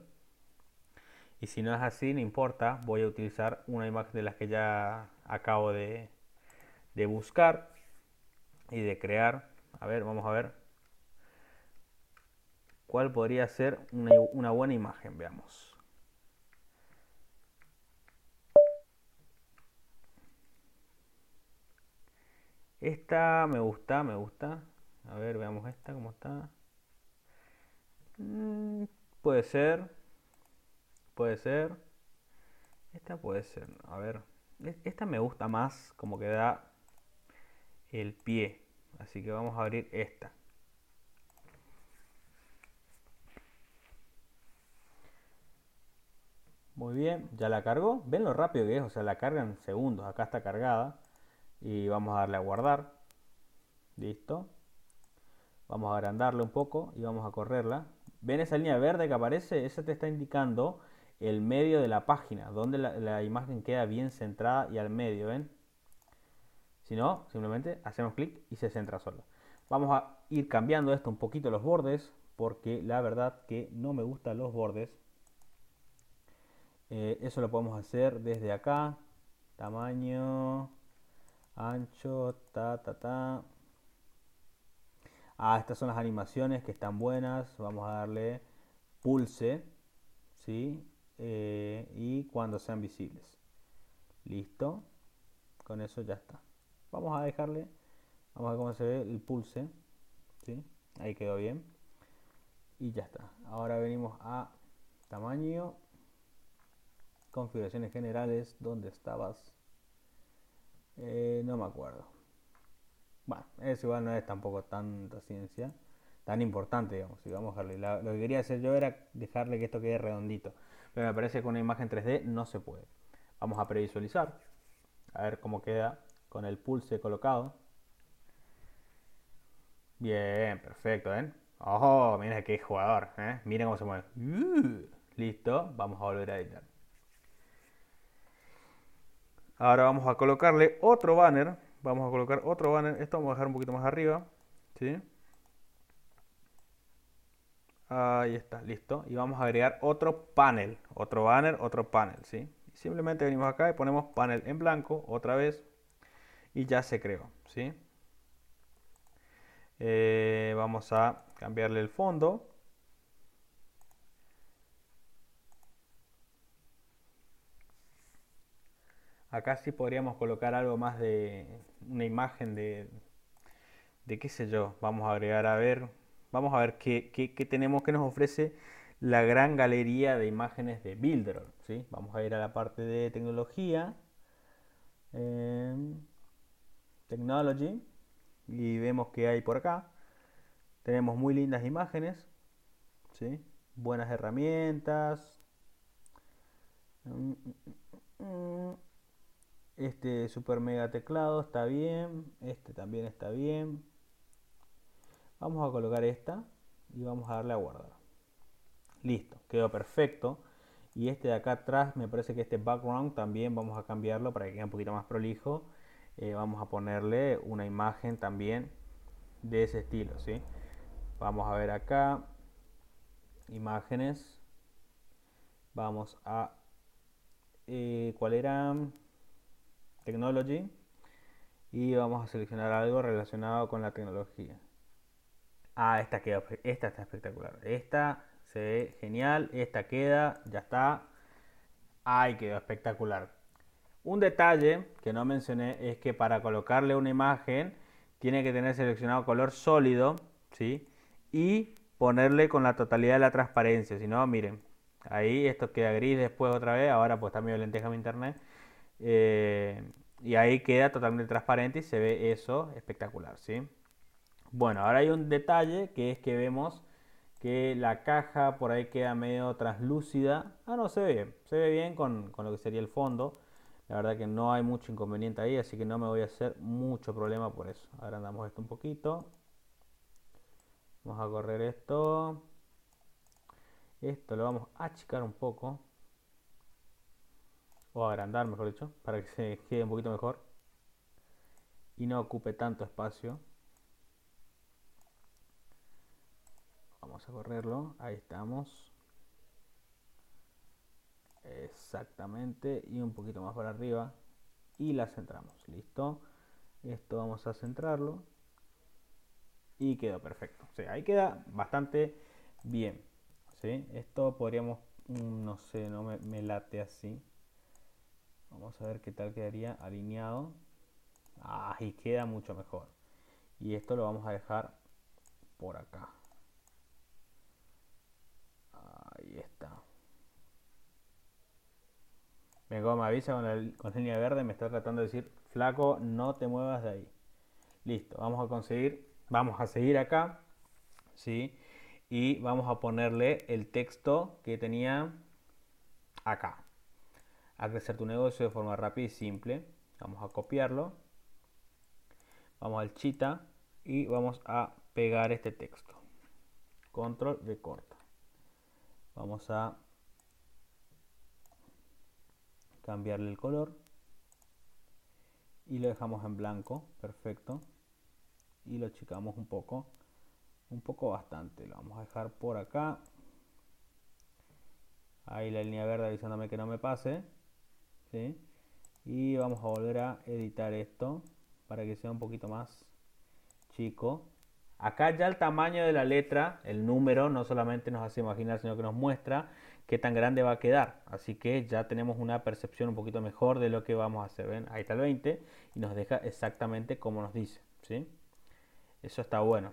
Y si no es así, no importa, voy a utilizar una imagen de las que ya acabo de buscar y de crear. A ver, vamos a ver cuál podría ser una buena imagen, veamos. Esta me gusta, me gusta. A ver, veamos esta, cómo está. Puede ser. Puede ser. Esta puede ser. A ver. Esta me gusta más. Como que da el pie. Así que vamos a abrir esta. Muy bien. Ya la cargó. Ven lo rápido que es. O sea, la carga en segundos. Acá está cargada. Y vamos a darle a guardar. Listo. Vamos a agrandarla un poco. Y vamos a correrla. ¿Ven esa línea verde que aparece? Esa te está indicando el medio de la página, donde la imagen queda bien centrada y al medio, ¿ven? Si no, simplemente hacemos clic y se centra solo. Vamos a ir cambiando esto un poquito, los bordes, porque la verdad que no me gustan los bordes. Eso lo podemos hacer desde acá. Tamaño, ancho, Ah, estas son las animaciones que están buenas. Vamos a darle pulse, ¿sí? Y cuando sean visibles. Listo. Con eso ya está. Vamos a dejarle. Vamos a ver cómo se ve el pulse. ¿Sí? Ahí quedó bien. Y ya está. Ahora venimos a tamaño. Configuraciones generales. ¿Dónde estabas? No me acuerdo. Bueno, eso igual no es tampoco tanta ciencia. Tan importante, digamos. Si vamos a dejarle, lo que quería hacer yo era dejarle que esto quede redondito. Pero me parece que con una imagen 3D no se puede. Vamos a previsualizar. A ver cómo queda con el pulse colocado. Bien, perfecto, ¿ven? ¡Oh! Mira qué jugador, ¿eh? Miren cómo se mueve. Listo, vamos a volver a editar. Ahora vamos a colocarle otro banner. Vamos a colocar otro banner. Esto vamos a dejar un poquito más arriba. ¿Sí? Ahí está, listo. Y vamos a agregar otro panel. Otro banner, otro panel. ¿Sí? Simplemente venimos acá y ponemos panel en blanco otra vez. Y ya se creó. ¿Sí? Vamos a cambiarle el fondo. Acá sí podríamos colocar algo más de una imagen de qué sé yo, vamos a agregar, a ver, vamos a ver qué tenemos, que nos ofrece la gran galería de imágenes de Builderall, ¿sí? Vamos a ir a la parte de tecnología, Technology, y vemos que hay por acá, tenemos muy lindas imágenes, ¿sí? Buenas herramientas. Este super mega teclado está bien, este también está bien. Vamos a colocar esta y vamos a darle a guardar. Listo, quedó perfecto. Y este de acá atrás, me parece que este background también vamos a cambiarlo para que quede un poquito más prolijo. Vamos a ponerle una imagen también de ese estilo, ¿sí? Vamos a ver acá, imágenes, vamos a ¿cuál era? Technology, y vamos a seleccionar algo relacionado con la tecnología. Ah, esta queda, esta está espectacular, esta se ve genial, esta queda, ya está. Ay, quedó espectacular. Un detalle que no mencioné es que para colocarle una imagen tiene que tener seleccionado color sólido, ¿sí? Y ponerle con la totalidad de la transparencia, si no, miren, ahí esto queda gris después otra vez, ahora pues está medio lenteja mi internet. Y ahí queda totalmente transparente y se ve eso espectacular, ¿sí? Bueno, ahora hay un detalle que es que vemos que la caja por ahí queda medio translúcida. Ah, no, se ve bien con lo que sería el fondo. La verdad que no hay mucho inconveniente ahí, así que no me voy a hacer mucho problema por eso. Agrandamos esto un poquito. Vamos a correr esto. Esto lo vamos a achicar un poco. O agrandar, mejor dicho, para que se quede un poquito mejor y no ocupe tanto espacio. Vamos a correrlo, ahí estamos. Exactamente, y un poquito más para arriba y la centramos, listo. Esto vamos a centrarlo y quedó perfecto. O sea, ahí queda bastante bien, ¿sí? Esto podríamos, no sé, no me late así. Vamos a ver qué tal quedaría alineado. Ah, y queda mucho mejor. Y esto lo vamos a dejar por acá. Ahí está. Venga, me avisa con la línea verde. Me está tratando de decir, flaco, no te muevas de ahí. Listo, vamos a seguir acá, ¿sí? Y vamos a ponerle el texto que tenía acá. A crecer tu negocio de forma rápida y simple. Vamos a copiarlo. Vamos al Cheetah y vamos a pegar este texto. Control recorta. Vamos a cambiarle el color. Y lo dejamos en blanco. Perfecto. Y lo achicamos un poco. Un poco bastante. Lo vamos a dejar por acá. Ahí la línea verde avisándome que no me pase. ¿Sí? Y vamos a volver a editar esto para que sea un poquito más chico. Acá ya el tamaño de la letra, el número, no solamente nos hace imaginar, sino que nos muestra qué tan grande va a quedar. Así que ya tenemos una percepción un poquito mejor de lo que vamos a hacer. ¿Ven? Ahí está el 20 y nos deja exactamente como nos dice, ¿sí? Eso está bueno.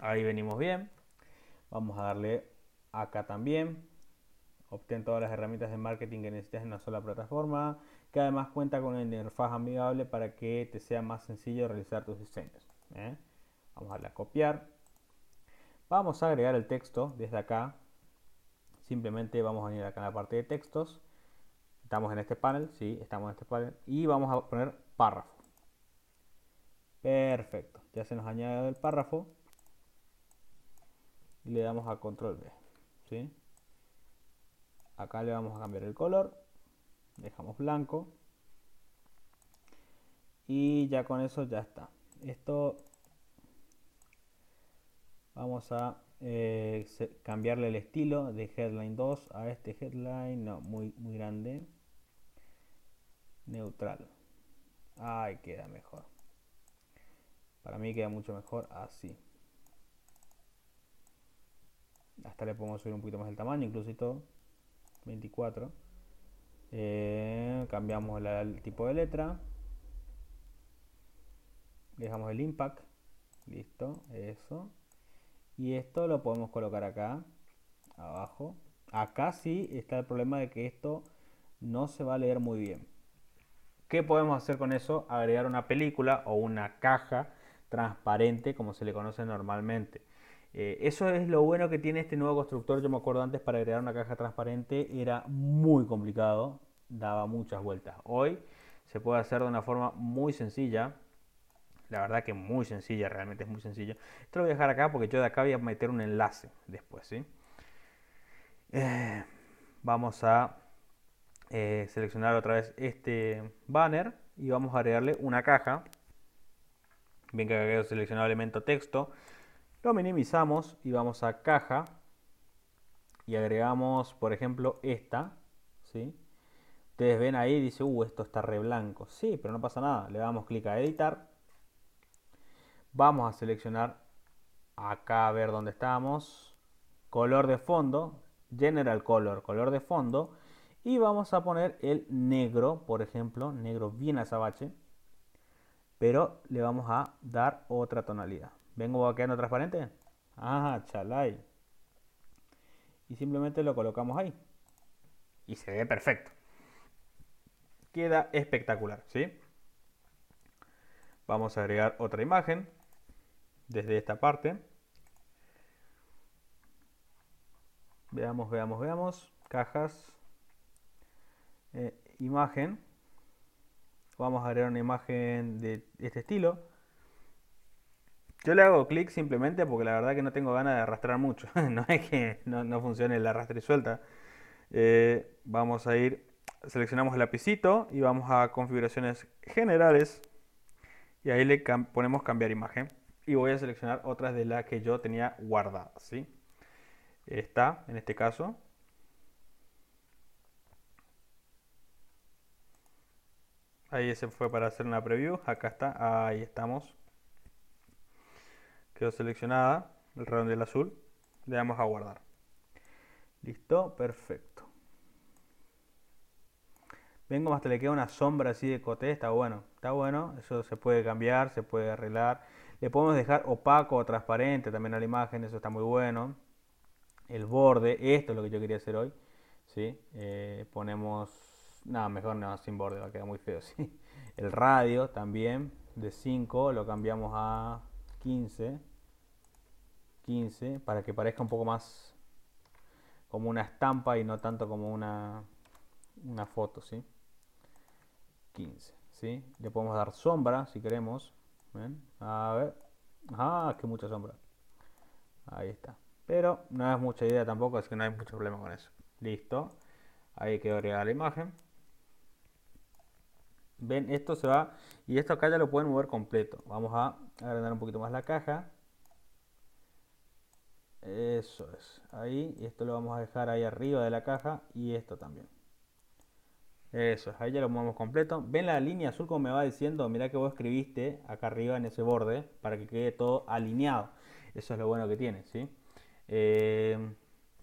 Ahí venimos bien. Vamos a darle acá también. Obtén todas las herramientas de marketing que necesitas en una sola plataforma, que además cuenta con una interfaz amigable para que te sea más sencillo realizar tus diseños. Vamos a darle a copiar. Vamos a agregar el texto desde acá. Simplemente vamos a venir acá en la parte de textos. Estamos en este panel, sí, estamos en este panel. Y vamos a poner párrafo. Perfecto. Ya se nos añade el párrafo. Y le damos a control B. ¿Sí? Acá le vamos a cambiar el color, dejamos blanco y ya con eso ya está. Esto vamos a cambiarle el estilo de headline 2 a este headline, no, muy grande, neutral. Ahí queda mejor. Para mí queda mucho mejor así. Hasta le podemos subir un poquito más el tamaño, incluso y todo. 24. Cambiamos el tipo de letra, dejamos el impact Listo, eso. Y esto lo podemos colocar acá, abajo. Acá sí está el problema de que esto no se va a leer muy bien. ¿Qué podemos hacer con eso? Agregar una película o una caja transparente, como se le conoce normalmente. Eso es lo bueno que tiene este nuevo constructor. Yo me acuerdo antes, para agregar una caja transparente era muy complicado, daba muchas vueltas. Hoy se puede hacer de una forma muy sencilla. La verdad que muy sencilla, realmente es muy sencilla. Esto lo voy a dejar acá porque yo de acá voy a meter un enlace después, ¿sí? Vamos a seleccionar otra vez este banner y vamos a agregarle una caja. Bien que haya seleccionado elemento texto, lo minimizamos y vamos a caja y agregamos, por ejemplo, esta, ¿sí? Ustedes ven ahí, dice, esto está re blanco. Sí, pero no pasa nada. Le damos clic a editar. Vamos a seleccionar acá, a ver dónde estamos. Color de fondo, General Color, color de fondo. Y vamos a poner el negro, por ejemplo, negro bien azabache. Pero le vamos a dar otra tonalidad. ¿Vengo va quedando transparente? Ah, chalay. Y simplemente lo colocamos ahí. Y se ve perfecto. Queda espectacular, ¿sí? Vamos a agregar otra imagen desde esta parte. Veamos, veamos, veamos. Cajas. Imagen. Vamos a agregar una imagen de este estilo. Yo le hago clic simplemente porque la verdad que no tengo ganas de arrastrar mucho. No es que no funcione el arrastre y suelta. Vamos a ir, seleccionamos el lapicito y vamos a configuraciones generales. Y ahí le ponemos cambiar imagen. Y voy a seleccionar otras de las que yo tenía guardadas, ¿sí? Esta, en este caso. Ahí ese fue para hacer una preview. Acá está, ahí estamos. Quedó seleccionada, el redondel azul. Le damos a guardar. Listo, perfecto. Vengo, hasta le queda una sombra así de coté. Está bueno, está bueno. Eso se puede cambiar, se puede arreglar. Le podemos dejar opaco o transparente también a la imagen. Eso está muy bueno. El borde, esto es lo que yo quería hacer hoy, ¿sí? Ponemos... No, mejor no, sin borde, va a quedar muy feo, ¿sí? El radio también, de 5, lo cambiamos a 15. 15, para que parezca un poco más como una estampa y no tanto como una foto, ¿sí? 15, ¿sí? Le podemos dar sombra, si queremos. ¿Ven? A ver. Ah, que mucha sombra. Ahí está. Pero no es mucha idea tampoco, así que no hay mucho problema con eso. Listo. Ahí quedó agregada la imagen. Ven, esto se va, y esto acá ya lo pueden mover completo. Vamos a agrandar un poquito más la caja. Eso es, ahí, esto lo vamos a dejar ahí arriba de la caja, y esto también. Eso es, ahí ya lo movemos completo. Ven la línea azul como me va diciendo, mirá que vos escribiste acá arriba en ese borde, para que quede todo alineado. Eso es lo bueno que tiene, ¿sí?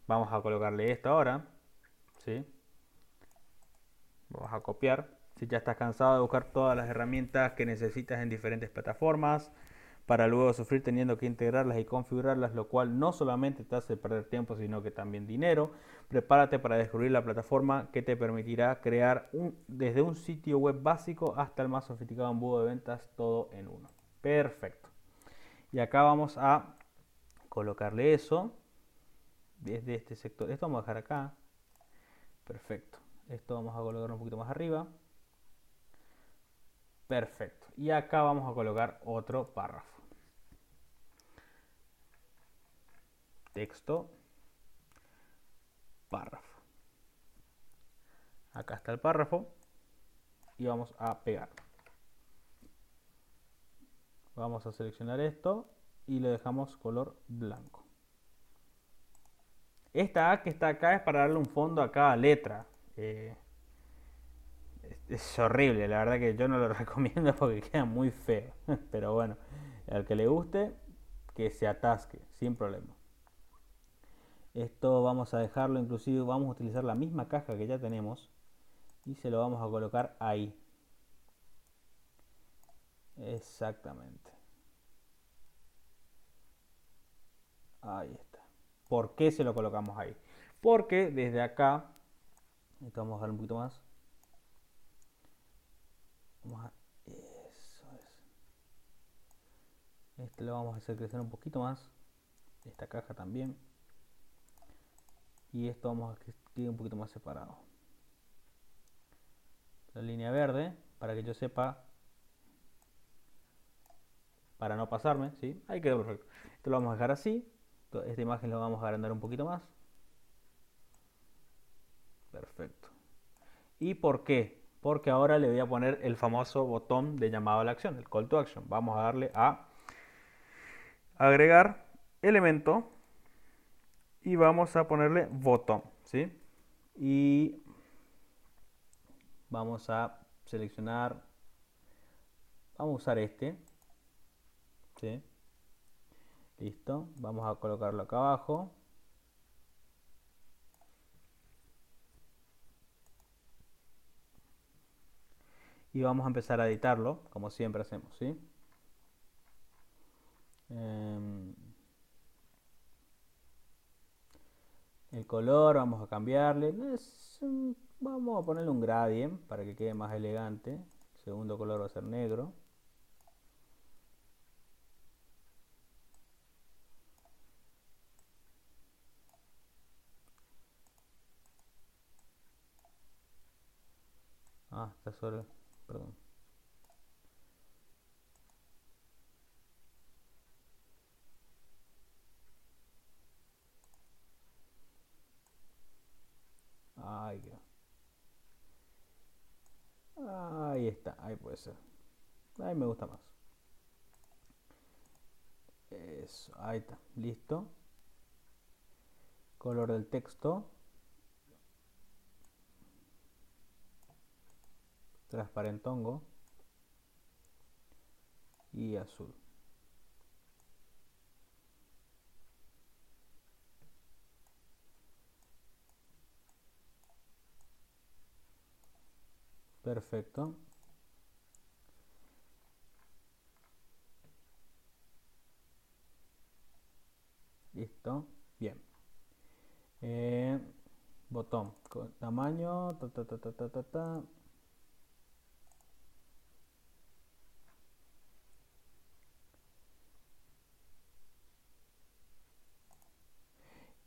Vamos a colocarle esto ahora, ¿sí? Vamos a copiar. Si ya estás cansado de buscar todas las herramientas que necesitas en diferentes plataformas para luego sufrir teniendo que integrarlas y configurarlas, lo cual no solamente te hace perder tiempo, sino que también dinero, prepárate para descubrir la plataforma que te permitirá crear desde un sitio web básico hasta el más sofisticado embudo de ventas, todo en uno. Perfecto. Y acá vamos a colocarle eso desde este sector. Esto vamos a dejar acá. Perfecto. Esto vamos a colocar un poquito más arriba. Perfecto. Y acá vamos a colocar otro párrafo. Texto. Párrafo. Acá está el párrafo. Y vamos a pegar. Vamos a seleccionar esto y lo dejamos color blanco. Esta A que está acá es para darle un fondo a cada letra. Es horrible, la verdad que yo no lo recomiendo porque queda muy feo. Pero bueno, al que le guste, que se atasque, sin problema. Esto vamos a dejarlo, inclusive vamos a utilizar la misma caja que ya tenemos. Y se lo vamos a colocar ahí. Exactamente. Ahí está. ¿Por qué se lo colocamos ahí? Porque desde acá, esto vamos a dar un poquito más. Vamos a, eso es. Este lo vamos a hacer crecer un poquito más. Esta caja también. Y esto vamos a que quede un poquito más separado. La línea verde, para que yo sepa, para no pasarme, ¿sí? Ahí quedó perfecto. Esto lo vamos a dejar así. Esta imagen la vamos a agrandar un poquito más. Perfecto. ¿Y por qué? Porque ahora le voy a poner el famoso botón de llamado a la acción, el call to action. Vamos a darle a agregar elemento y vamos a ponerle botón, ¿sí? Y vamos a seleccionar, vamos a usar este, ¿sí? Listo, vamos a colocarlo acá abajo. Y vamos a empezar a editarlo, como siempre hacemos, ¿sí? El color, vamos a cambiarle. Vamos a ponerle un gradient para que quede más elegante. El segundo color va a ser negro. Ah, está solo. Perdón. Ahí quedó. Ahí está, ahí puede ser. Ahí me gusta más. Eso, ahí está, listo. Color del texto. Transparentongo y azul. Perfecto. Listo. Bien. Botón. Tamaño.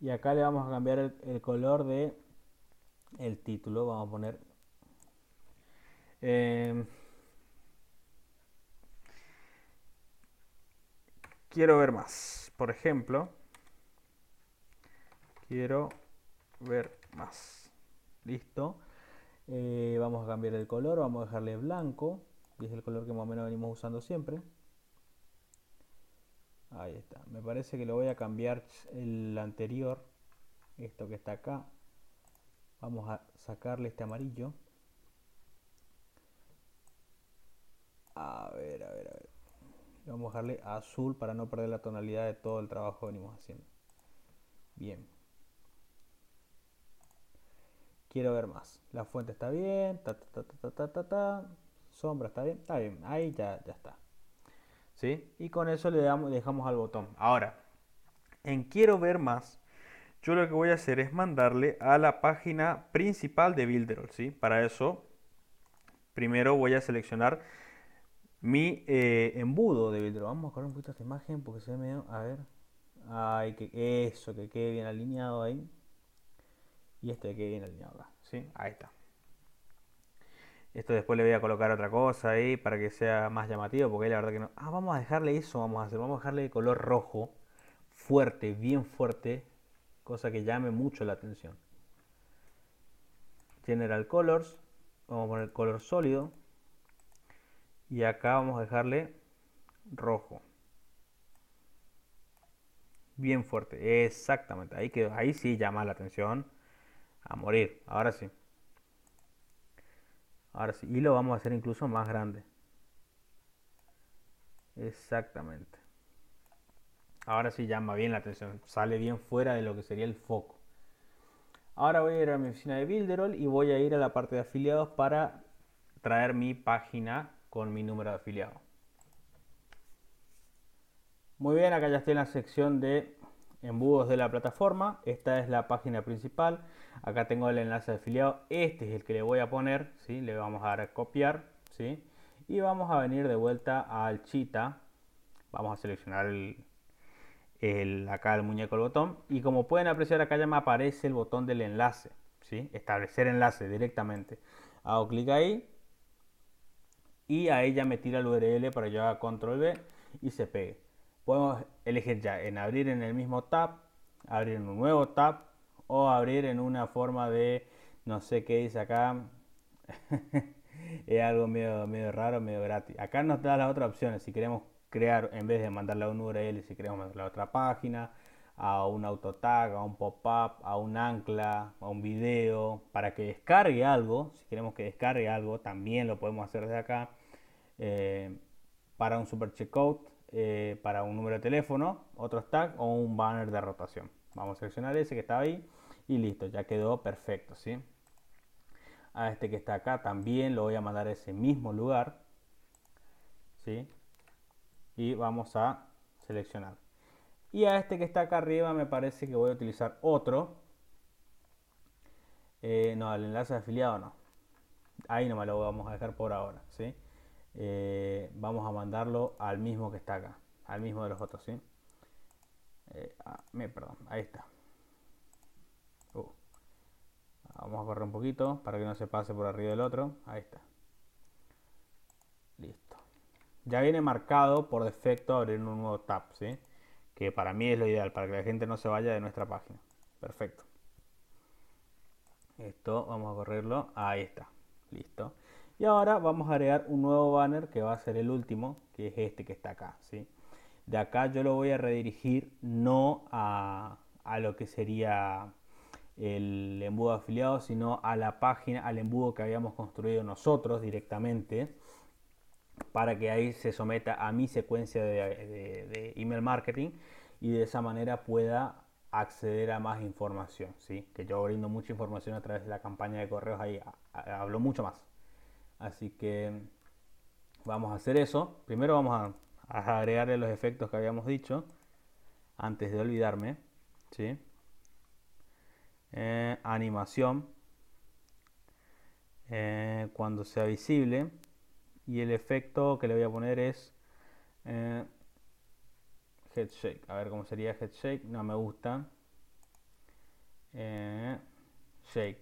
Y acá le vamos a cambiar el color de el título. Vamos a poner quiero ver más. Por ejemplo, quiero ver más. Listo. Vamos a cambiar el color. Vamos a dejarle blanco. Y es el color que más o menos venimos usando siempre. Ahí está, me parece que lo voy a cambiar el anterior, esto que está acá. Vamos a sacarle este amarillo. A ver. Vamos a dejarle azul para no perder la tonalidad de todo el trabajo que venimos haciendo. Bien. Quiero ver más. La fuente está bien. Sombra está bien. Está bien, ahí ya está. ¿Sí? Y con eso le dejamos al botón. Ahora, en quiero ver más, yo lo que voy a hacer es mandarle a la página principal de Builderall, ¿sí? Para eso, primero voy a seleccionar mi embudo de Builderall. Vamos a correr un poquito esta imagen porque se ve medio... A ver... Ay, eso, que quede bien alineado ahí. Y este que quede bien alineado acá, ¿sí? Ahí está. Esto después le voy a colocar otra cosa ahí para que sea más llamativo, porque la verdad que no... Ah, vamos a dejarle eso, vamos a dejarle de color rojo, fuerte, bien fuerte, cosa que llame mucho la atención. General Colors, vamos a poner color sólido, y acá vamos a dejarle rojo. Bien fuerte, exactamente, ahí quedó, ahí sí llama la atención a morir, ahora sí. Ahora sí, y lo vamos a hacer incluso más grande. Exactamente. Ahora sí llama bien la atención. Sale bien fuera de lo que sería el foco. Ahora voy a ir a mi oficina de Builderall y voy a ir a la parte de afiliados para traer mi página con mi número de afiliado. Muy bien, acá ya estoy en la sección de embudos de la plataforma. Esta es la página principal. Acá tengo el enlace de afiliado. Este es el que le voy a poner, ¿sí? Le vamos a dar a copiar, ¿sí? Y vamos a venir de vuelta al Cheetah. Vamos a seleccionar acá el muñeco del botón. Y como pueden apreciar, acá ya me aparece el botón del enlace, ¿sí? Establecer enlace directamente. Hago clic ahí. Y ahí ya me tira el URL para que yo haga control B y se pegue. Podemos elegir ya en abrir en el mismo tab, abrir en un nuevo tab o abrir en una forma de no sé qué dice acá. Es algo medio raro, medio gratis. Acá nos da las otras opciones. Si queremos crear, en vez de mandarle a un URL, si queremos mandarle a otra página, a un autotag, a un pop-up, a un ancla, a un video, para que descargue algo. Si queremos que descargue algo, también lo podemos hacer desde acá. Para un super checkout, para un número de teléfono, otros tags o un banner de rotación. Vamos a seleccionar ese que está ahí y listo, ya quedó perfecto, ¿sí? A este que está acá también lo voy a mandar a ese mismo lugar, ¿sí? Y vamos a seleccionar. Y a este que está acá arriba me parece que voy a utilizar otro. No, el enlace de afiliado no. Ahí nomás lo vamos a dejar por ahora, ¿sí? Vamos a mandarlo al mismo que está acá, al mismo de los otros, ¿sí? Perdón, ahí está. Vamos a correr un poquito para que no se pase por arriba del otro. Ahí está. Listo. Ya viene marcado por defecto abrir un nuevo tab, ¿sí? Que para mí es lo ideal, para que la gente no se vaya de nuestra página. Perfecto. Esto vamos a correrlo. Ahí está. Listo. Y ahora vamos a agregar un nuevo banner que va a ser el último, que es este que está acá, ¿sí? De acá yo lo voy a redirigir no a lo que sería el embudo de afiliado, sino a la página, al embudo que habíamos construido nosotros directamente, para que ahí se someta a mi secuencia de email marketing y de esa manera pueda acceder a más información, ¿sí? Que yo brindo mucha información a través de la campaña de correos, ahí hablo mucho más. Así que vamos a hacer eso. Primero vamos a agregarle los efectos que habíamos dicho antes de olvidarme, ¿sí? Animación, cuando sea visible, y el efecto que le voy a poner es head shake. A ver cómo sería head shake. No me gusta. Shake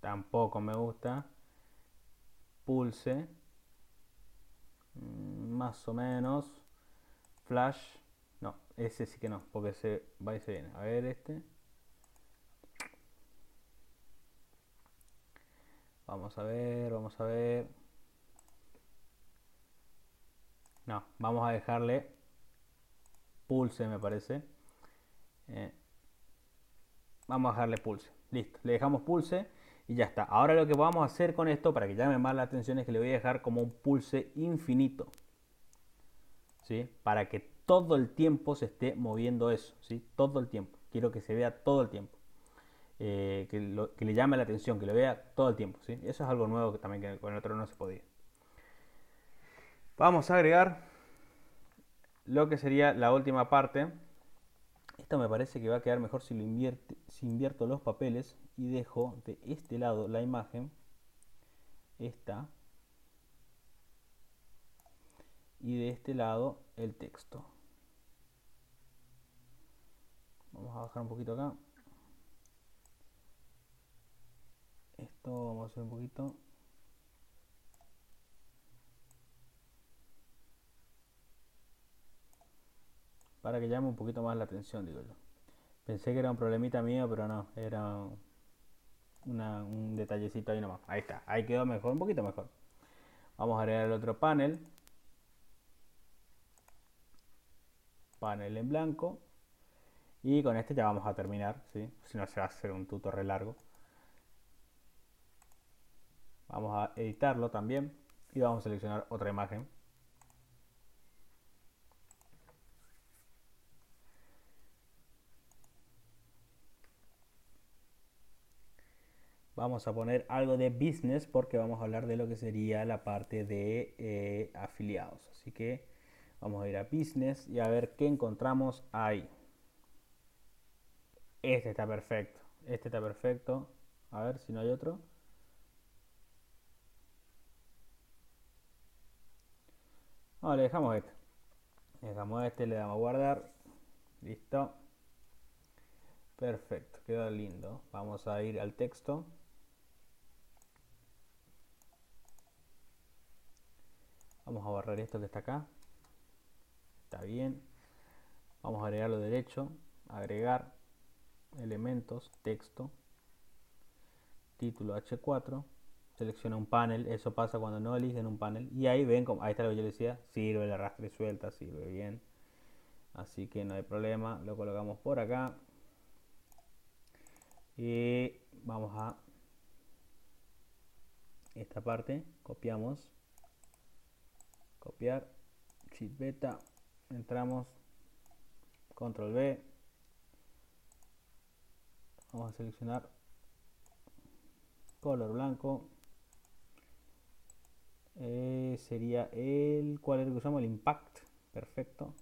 tampoco me gusta. Pulse, más o menos. Flash, no, ese sí que no, porque se va y se viene. A ver, este. Vamos a ver. No, vamos a dejarle pulse, me parece. Vamos a dejarle pulse. Listo, le dejamos pulse y ya está. Ahora lo que vamos a hacer con esto, para que llame más la atención, es que le voy a dejar como un pulse infinito, ¿sí? Para que todo el tiempo se esté moviendo eso, ¿sí? Todo el tiempo. Quiero que se vea todo el tiempo. Que le llame la atención, que lo vea todo el tiempo, ¿sí? Eso es algo nuevo que también que con el otro no se podía. Vamos a agregar lo que sería la última parte. Esto me parece que va a quedar mejor si invierto los papeles y dejo de este lado la imagen, esta, y de este lado el texto. Vamos a bajar un poquito acá. Esto vamos a hacer un poquito. Para que llame un poquito más la atención, digo yo. Pensé que era un problemita mío, pero no. Era un detallecito ahí nomás. Ahí está. Ahí quedó mejor, un poquito mejor. Vamos a agregar el otro panel. Panel en blanco. Y con este ya vamos a terminar, ¿sí? Si no, se va a hacer un tuto re largo. Vamos a editarlo también y vamos a seleccionar otra imagen. Vamos a poner algo de business porque vamos a hablar de lo que sería la parte de afiliados. Así que vamos a ir a business y a ver qué encontramos ahí. Este está perfecto. Este está perfecto. A ver si no hay otro. No, le dejamos este. Le dejamos este, le damos a guardar. Listo. Perfecto, quedó lindo. Vamos a ir al texto. Vamos a borrar esto que está acá. Está bien. Vamos a agregarlo derecho. Agregar elementos, texto. Título H4. Selecciona un panel. Eso pasa cuando no eligen un panel. Y ahí ven, ahí está lo que yo les decía. Sirve el arrastre y suelta, sirve bien. Así que no hay problema. Lo colocamos por acá. Y vamos a esta parte, copiamos, copiar, sheet beta, entramos, control B, vamos a seleccionar color blanco, sería el, ¿cuál es el que usamos? El impact, perfecto,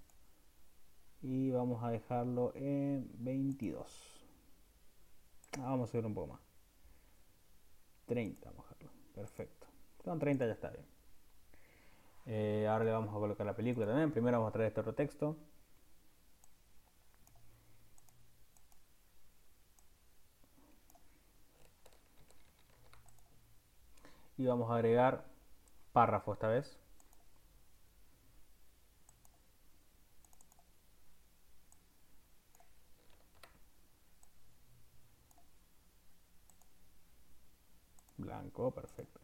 y vamos a dejarlo en 22. Vamos a subir un poco más. 30 vamos a dejarlo. Perfecto. Con 30 ya está bien. Ahora le vamos a colocar la película también. Primero vamos a traer este otro texto. Y vamos a agregar párrafo esta vez. Blanco, perfecto.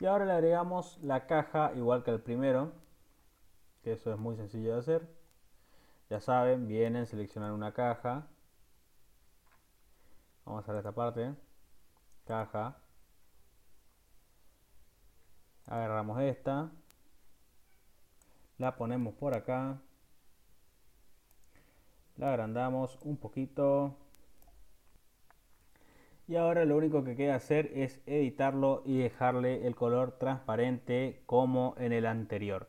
Y ahora le agregamos la caja igual que al primero, que eso es muy sencillo de hacer. Ya saben, vienen, seleccionan una caja. Vamos a esta parte. Caja. Agarramos esta. La ponemos por acá. La agrandamos un poquito. Y ahora lo único que queda hacer es editarlo y dejarle el color transparente como en el anterior.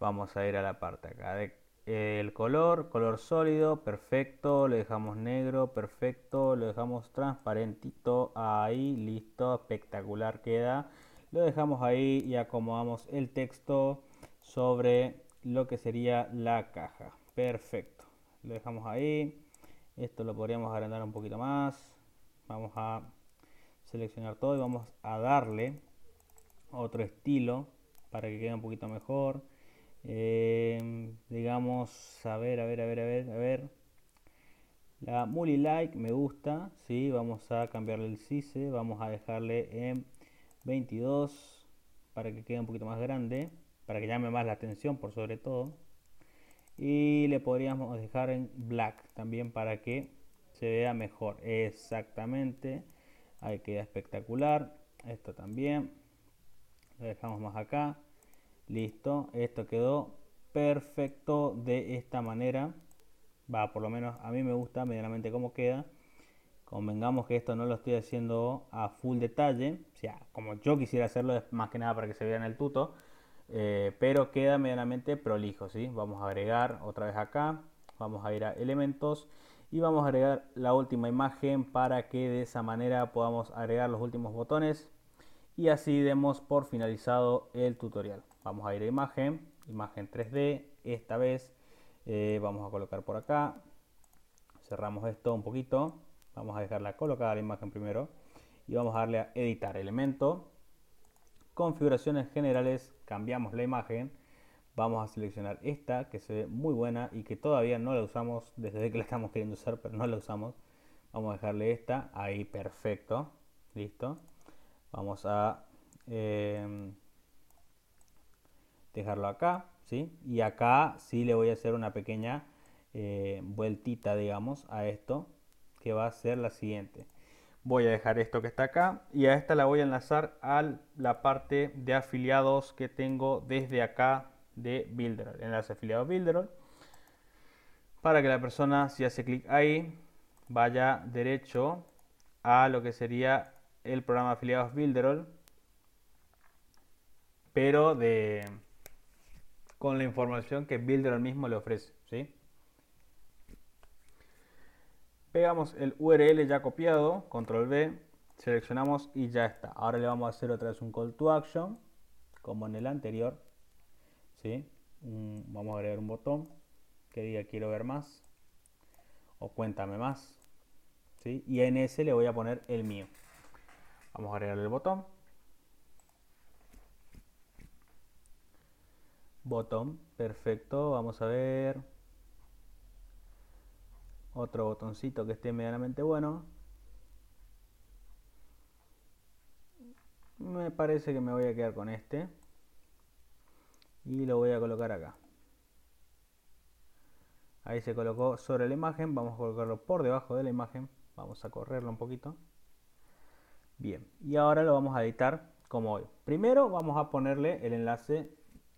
Vamos a ir a la parte acá de el color sólido, perfecto, lo dejamos negro, perfecto, lo dejamos transparentito, ahí, listo, espectacular queda. Lo dejamos ahí y acomodamos el texto sobre lo que sería la caja, perfecto. Lo dejamos ahí, esto lo podríamos agrandar un poquito más. Vamos a seleccionar todo y vamos a darle otro estilo para que quede un poquito mejor. Digamos, a ver. La Mully Like me gusta, sí, vamos a cambiarle el size, vamos a dejarle en 22 para que quede un poquito más grande, para que llame más la atención por sobre todo. Y le podríamos dejar en black también para que se vea mejor, exactamente, ahí queda espectacular. Esto también lo dejamos más acá, listo. Esto quedó perfecto de esta manera, va, por lo menos a mí me gusta medianamente cómo queda. Convengamos que esto no lo estoy haciendo a full detalle, o sea, como yo quisiera hacerlo, es más que nada para que se vea en el tuto, pero queda medianamente prolijo, ¿sí? Vamos a agregar otra vez acá, vamos a ir a elementos. Y vamos a agregar la última imagen para que de esa manera podamos agregar los últimos botones. Y así demos por finalizado el tutorial. Vamos a ir a imagen, imagen 3D, esta vez vamos a colocar por acá. Cerramos esto un poquito, vamos a dejarla colocada la imagen primero. Y vamos a darle a editar elemento. Configuraciones generales, cambiamos la imagen. Vamos a seleccionar esta que se ve muy buena y que todavía no la usamos, desde que la estamos queriendo usar, pero no la usamos. Vamos a dejarle esta, ahí, perfecto, listo. Vamos a dejarlo acá, ¿sí? Y acá sí le voy a hacer una pequeña vueltita, digamos, a esto, que va a ser la siguiente. Voy a dejar esto que está acá y a esta la voy a enlazar a la parte de afiliados que tengo desde acá de Builderall, enlace afiliado Builderall, para que la persona, si hace clic ahí, vaya derecho a lo que sería el programa afiliados Builderall, pero con la información que Builderall mismo le ofrece, ¿sí? Pegamos el URL ya copiado, control V, seleccionamos y ya está. Ahora le vamos a hacer otra vez un call to action, como en el anterior, ¿sí? Vamos a agregar un botón que diga quiero ver más o cuéntame más, ¿sí? Y en ese le voy a poner el mío. Vamos a agregarle el botón. Botón, perfecto. Vamos a ver otro botoncito que esté medianamente bueno. Me parece que me voy a quedar con este y lo voy a colocar acá. Ahí se colocó sobre la imagen. Vamos a colocarlo por debajo de la imagen. Vamos a correrlo un poquito. Bien, y ahora lo vamos a editar como hoy. Primero vamos a ponerle el enlace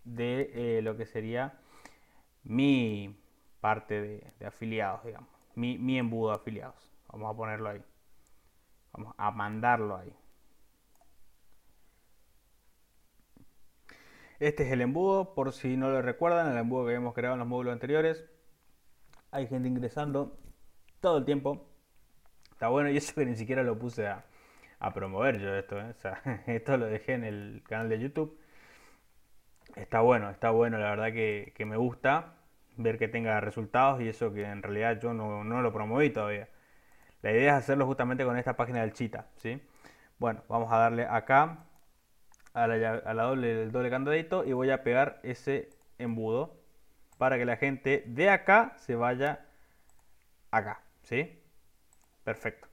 de lo que sería mi parte de afiliados, digamos, mi embudo de afiliados. Vamos a ponerlo ahí, vamos a mandarlo ahí. Este es el embudo, por si no lo recuerdan, el embudo que habíamos creado en los módulos anteriores. Hay gente ingresando todo el tiempo, está bueno. Y eso que ni siquiera lo puse a promover yo esto, ¿eh? O sea, esto lo dejé en el canal de YouTube. Está bueno, la verdad que me gusta ver que tenga resultados, y eso que en realidad yo no lo promoví todavía. La idea es hacerlo justamente con esta página del Cheetah, ¿sí? Bueno, vamos a darle acá al doble candadito y voy a pegar ese embudo para que la gente de acá se vaya acá, ¿sí? Perfecto.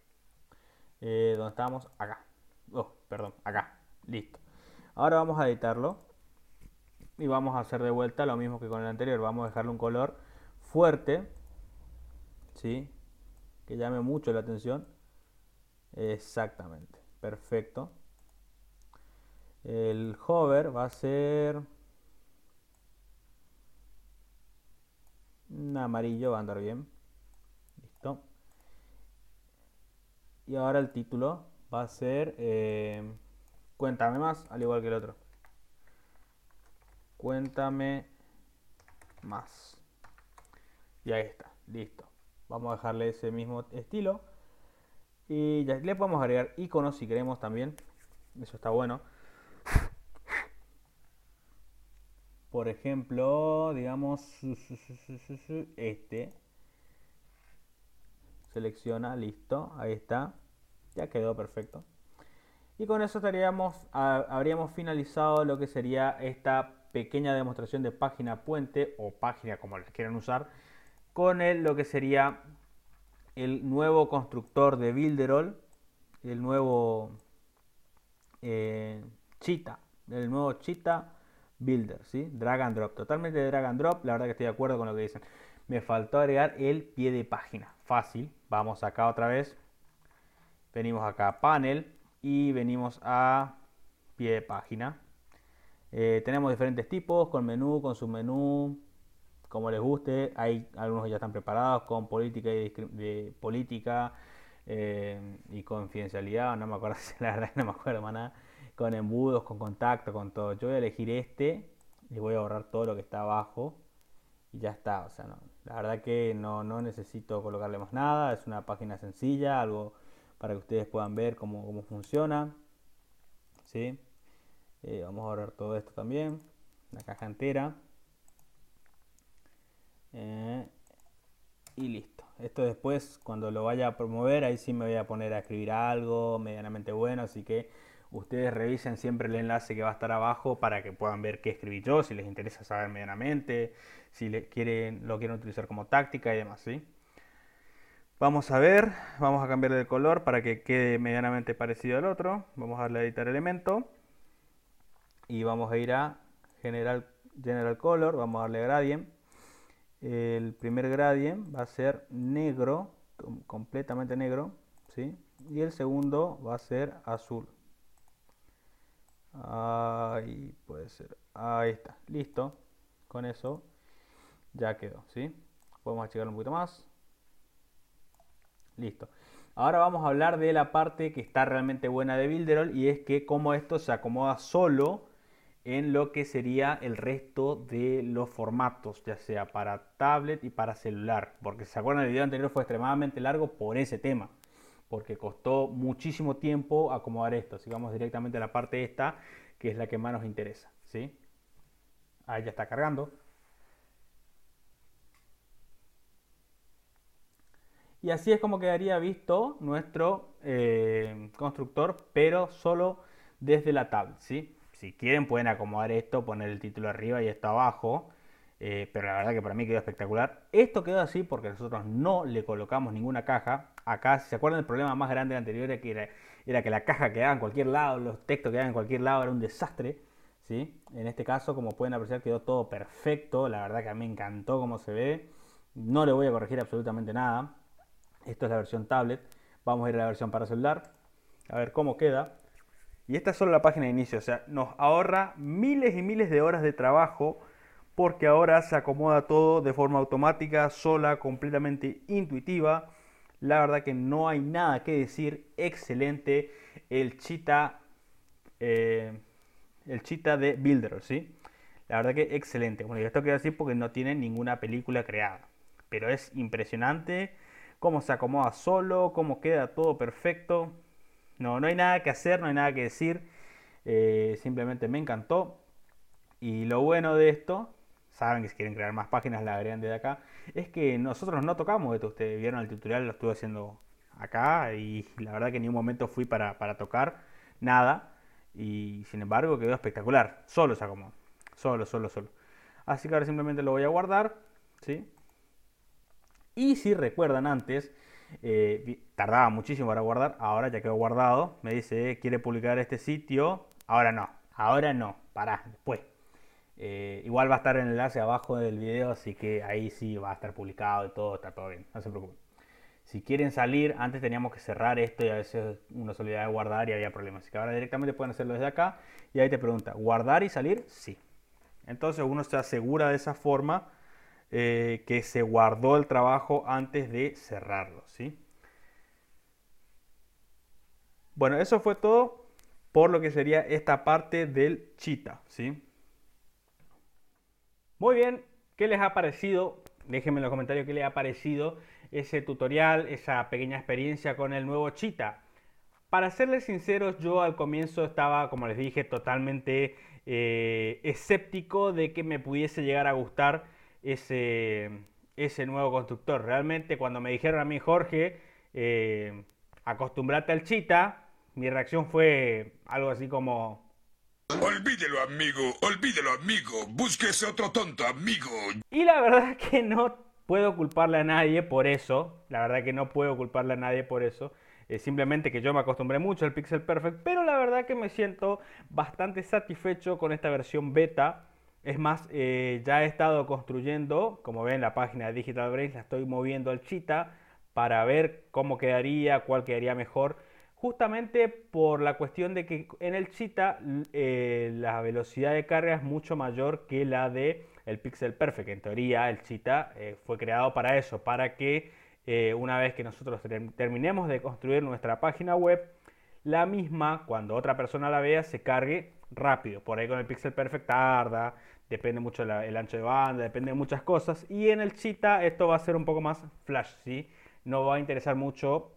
¿Dónde estábamos? Acá. Oh, perdón, acá. Listo. Ahora vamos a editarlo. Y vamos a hacer de vuelta lo mismo que con el anterior. Vamos a dejarle un color fuerte, ¿sí? Que llame mucho la atención. Exactamente. Perfecto. El hover va a ser un amarillo, va a andar bien. Listo. Y ahora el título va a ser cuéntame más, al igual que el otro. Cuéntame más. Y ahí está, listo. Vamos a dejarle ese mismo estilo. Y ya le podemos agregar iconos si queremos también. Eso está bueno. Por ejemplo, digamos, este. Selecciona, listo, ahí está. Ya quedó perfecto. Y con eso habríamos finalizado lo que sería esta pequeña demostración de página puente o página como la quieran usar con lo que sería el nuevo constructor de Builderall, el nuevo Cheetah, el nuevo Cheetah Builder, ¿sí? Drag and drop, totalmente drag and drop. La verdad que estoy de acuerdo con lo que dicen. Me faltó agregar el pie de página, fácil. Vamos acá otra vez, venimos acá a panel y venimos a pie de página. Tenemos diferentes tipos, con menú, con submenú, como les guste. Hay algunos que ya están preparados, con política y política y confidencialidad. No me acuerdo, la verdad que no me acuerdo más nada. Con embudos, con contacto, con todo. Yo voy a elegir este y voy a borrar todo lo que está abajo y ya está. O sea, no, la verdad que no necesito colocarle más nada. Es una página sencilla, algo para que ustedes puedan ver cómo funciona, ¿sí? Vamos a borrar todo esto también, la caja entera, y listo. Esto después, cuando lo vaya a promover, ahí sí me voy a poner a escribir algo medianamente bueno, así que ustedes revisen siempre el enlace que va a estar abajo para que puedan ver qué escribí yo, si les interesa saber medianamente, si lo quieren utilizar como táctica y demás, ¿sí? Vamos a ver, vamos a cambiarle el color para que quede medianamente parecido al otro. Vamos a darle a editar elemento. Y vamos a ir a General Color, vamos a darle Gradient. El primer Gradient va a ser negro, completamente negro, ¿sí? Y el segundo va a ser azul. Ahí puede ser, ahí está, listo. Con eso ya quedó, ¿sí? Podemos achicarlo un poquito más. Listo. Ahora vamos a hablar de la parte que está realmente buena de Builderall, y es que cómo esto se acomoda solo en lo que sería el resto de los formatos, ya sea para tablet y para celular, porque si se acuerdan el video anterior fue extremadamente largo por ese tema, porque costó muchísimo tiempo acomodar esto. Así que vamos directamente a la parte esta, que es la que más nos interesa, ¿sí? Ahí ya está cargando. Y así es como quedaría visto nuestro constructor, pero solo desde la tablet, ¿sí? Si quieren pueden acomodar esto, poner el título arriba y esto abajo, pero la verdad que para mí quedó espectacular. Esto quedó así porque nosotros no le colocamos ninguna caja. Acá, si se acuerdan, el problema más grande anterior era que, la caja quedaba en cualquier lado, los textos quedaban en cualquier lado, era un desastre, ¿sí? En este caso, como pueden apreciar, quedó todo perfecto. La verdad que a mí me encantó cómo se ve. No le voy a corregir absolutamente nada. Esto es la versión tablet. Vamos a ir a la versión para celular, a ver cómo queda. Y esta es solo la página de inicio, o sea, nos ahorra miles y miles de horas de trabajo, porque ahora se acomoda todo de forma automática, sola, completamente intuitiva. La verdad que no hay nada que decir. Excelente el Cheetah de Builderall, ¿sí? La verdad que excelente. Bueno, y esto quiero decir porque no tiene ninguna película creada, pero es impresionante cómo se acomoda solo, cómo queda todo perfecto. No hay nada que hacer, no hay nada que decir. Simplemente me encantó. Y lo bueno de esto, saben que si quieren crear más páginas la agregan desde acá, es que nosotros no tocamos esto. Ustedes vieron el tutorial, lo estuve haciendo acá y la verdad que en ningún momento fui para tocar nada. Y sin embargo quedó espectacular. Solo se acomodó. Solo. Así que ahora simplemente lo voy a guardar, ¿sí? Y si recuerdan antes, tardaba muchísimo para guardar. Ahora ya quedó guardado. Me dice, ¿quiere publicar este sitio? Ahora no. Pará, después. Igual va a estar el enlace abajo del video, así que ahí sí va a estar publicado y todo, está todo bien. No se preocupen. Si quieren salir, antes teníamos que cerrar esto y a veces uno se olvidaba de guardar y había problemas. Así que ahora directamente pueden hacerlo desde acá y ahí te pregunta, ¿guardar y salir? Sí. Entonces uno se asegura de esa forma que se guardó el trabajo antes de cerrarlo, ¿sí? Bueno, eso fue todo por lo que sería esta parte del Cheetah, ¿sí? Muy bien, ¿qué les ha parecido? Déjenme en los comentarios qué les ha parecido ese tutorial, esa pequeña experiencia con el nuevo Cheetah. Para serles sinceros, yo al comienzo estaba, como les dije, totalmente escéptico de que me pudiese llegar a gustar ese nuevo constructor. Realmente cuando me dijeron a mí, Jorge, acostumbrate al Cheetah, mi reacción fue algo así como olvídelo amigo, búsquese otro tonto amigo. Y la verdad que no puedo culparle a nadie por eso. Simplemente que yo me acostumbré mucho al Pixel Perfect, pero la verdad que me siento bastante satisfecho con esta versión beta. Es más, ya he estado construyendo, como ven, la página de Digital Brains, la estoy moviendo al Cheetah para ver cómo quedaría, cuál quedaría mejor. Justamente por la cuestión de que en el Cheetah la velocidad de carga es mucho mayor que la de el Pixel Perfect. En teoría, el Cheetah fue creado para eso, para que una vez que nosotros terminemos de construir nuestra página web, la misma, cuando otra persona la vea, se cargue rápido. Por ahí con el Pixel Perfect tarda, depende mucho el ancho de banda, depende de muchas cosas. Y en el Cheetah esto va a ser un poco más flash, ¿sí? No va a interesar mucho,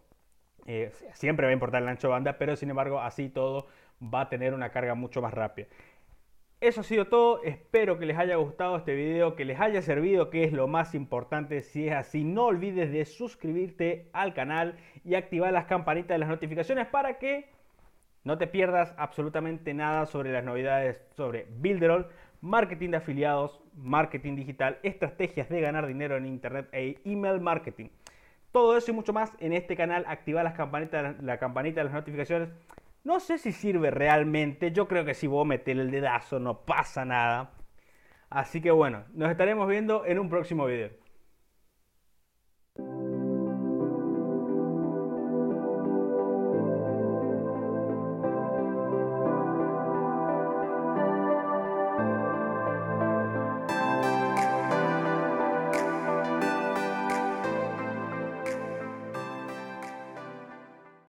siempre va a importar el ancho de banda, pero sin embargo así todo va a tener una carga mucho más rápida. Eso ha sido todo, espero que les haya gustado este video, que les haya servido, que es lo más importante. Si es así, no olvides de suscribirte al canal y activar las campanitas de las notificaciones para que no te pierdas absolutamente nada sobre las novedades sobre Builderall, marketing de afiliados, marketing digital, estrategias de ganar dinero en internet e email marketing. Todo eso y mucho más en este canal. Activa las campanitas, la campanita de las notificaciones. No sé si sirve realmente, yo creo que si vos metés el dedazo no pasa nada. Así que bueno, nos estaremos viendo en un próximo video.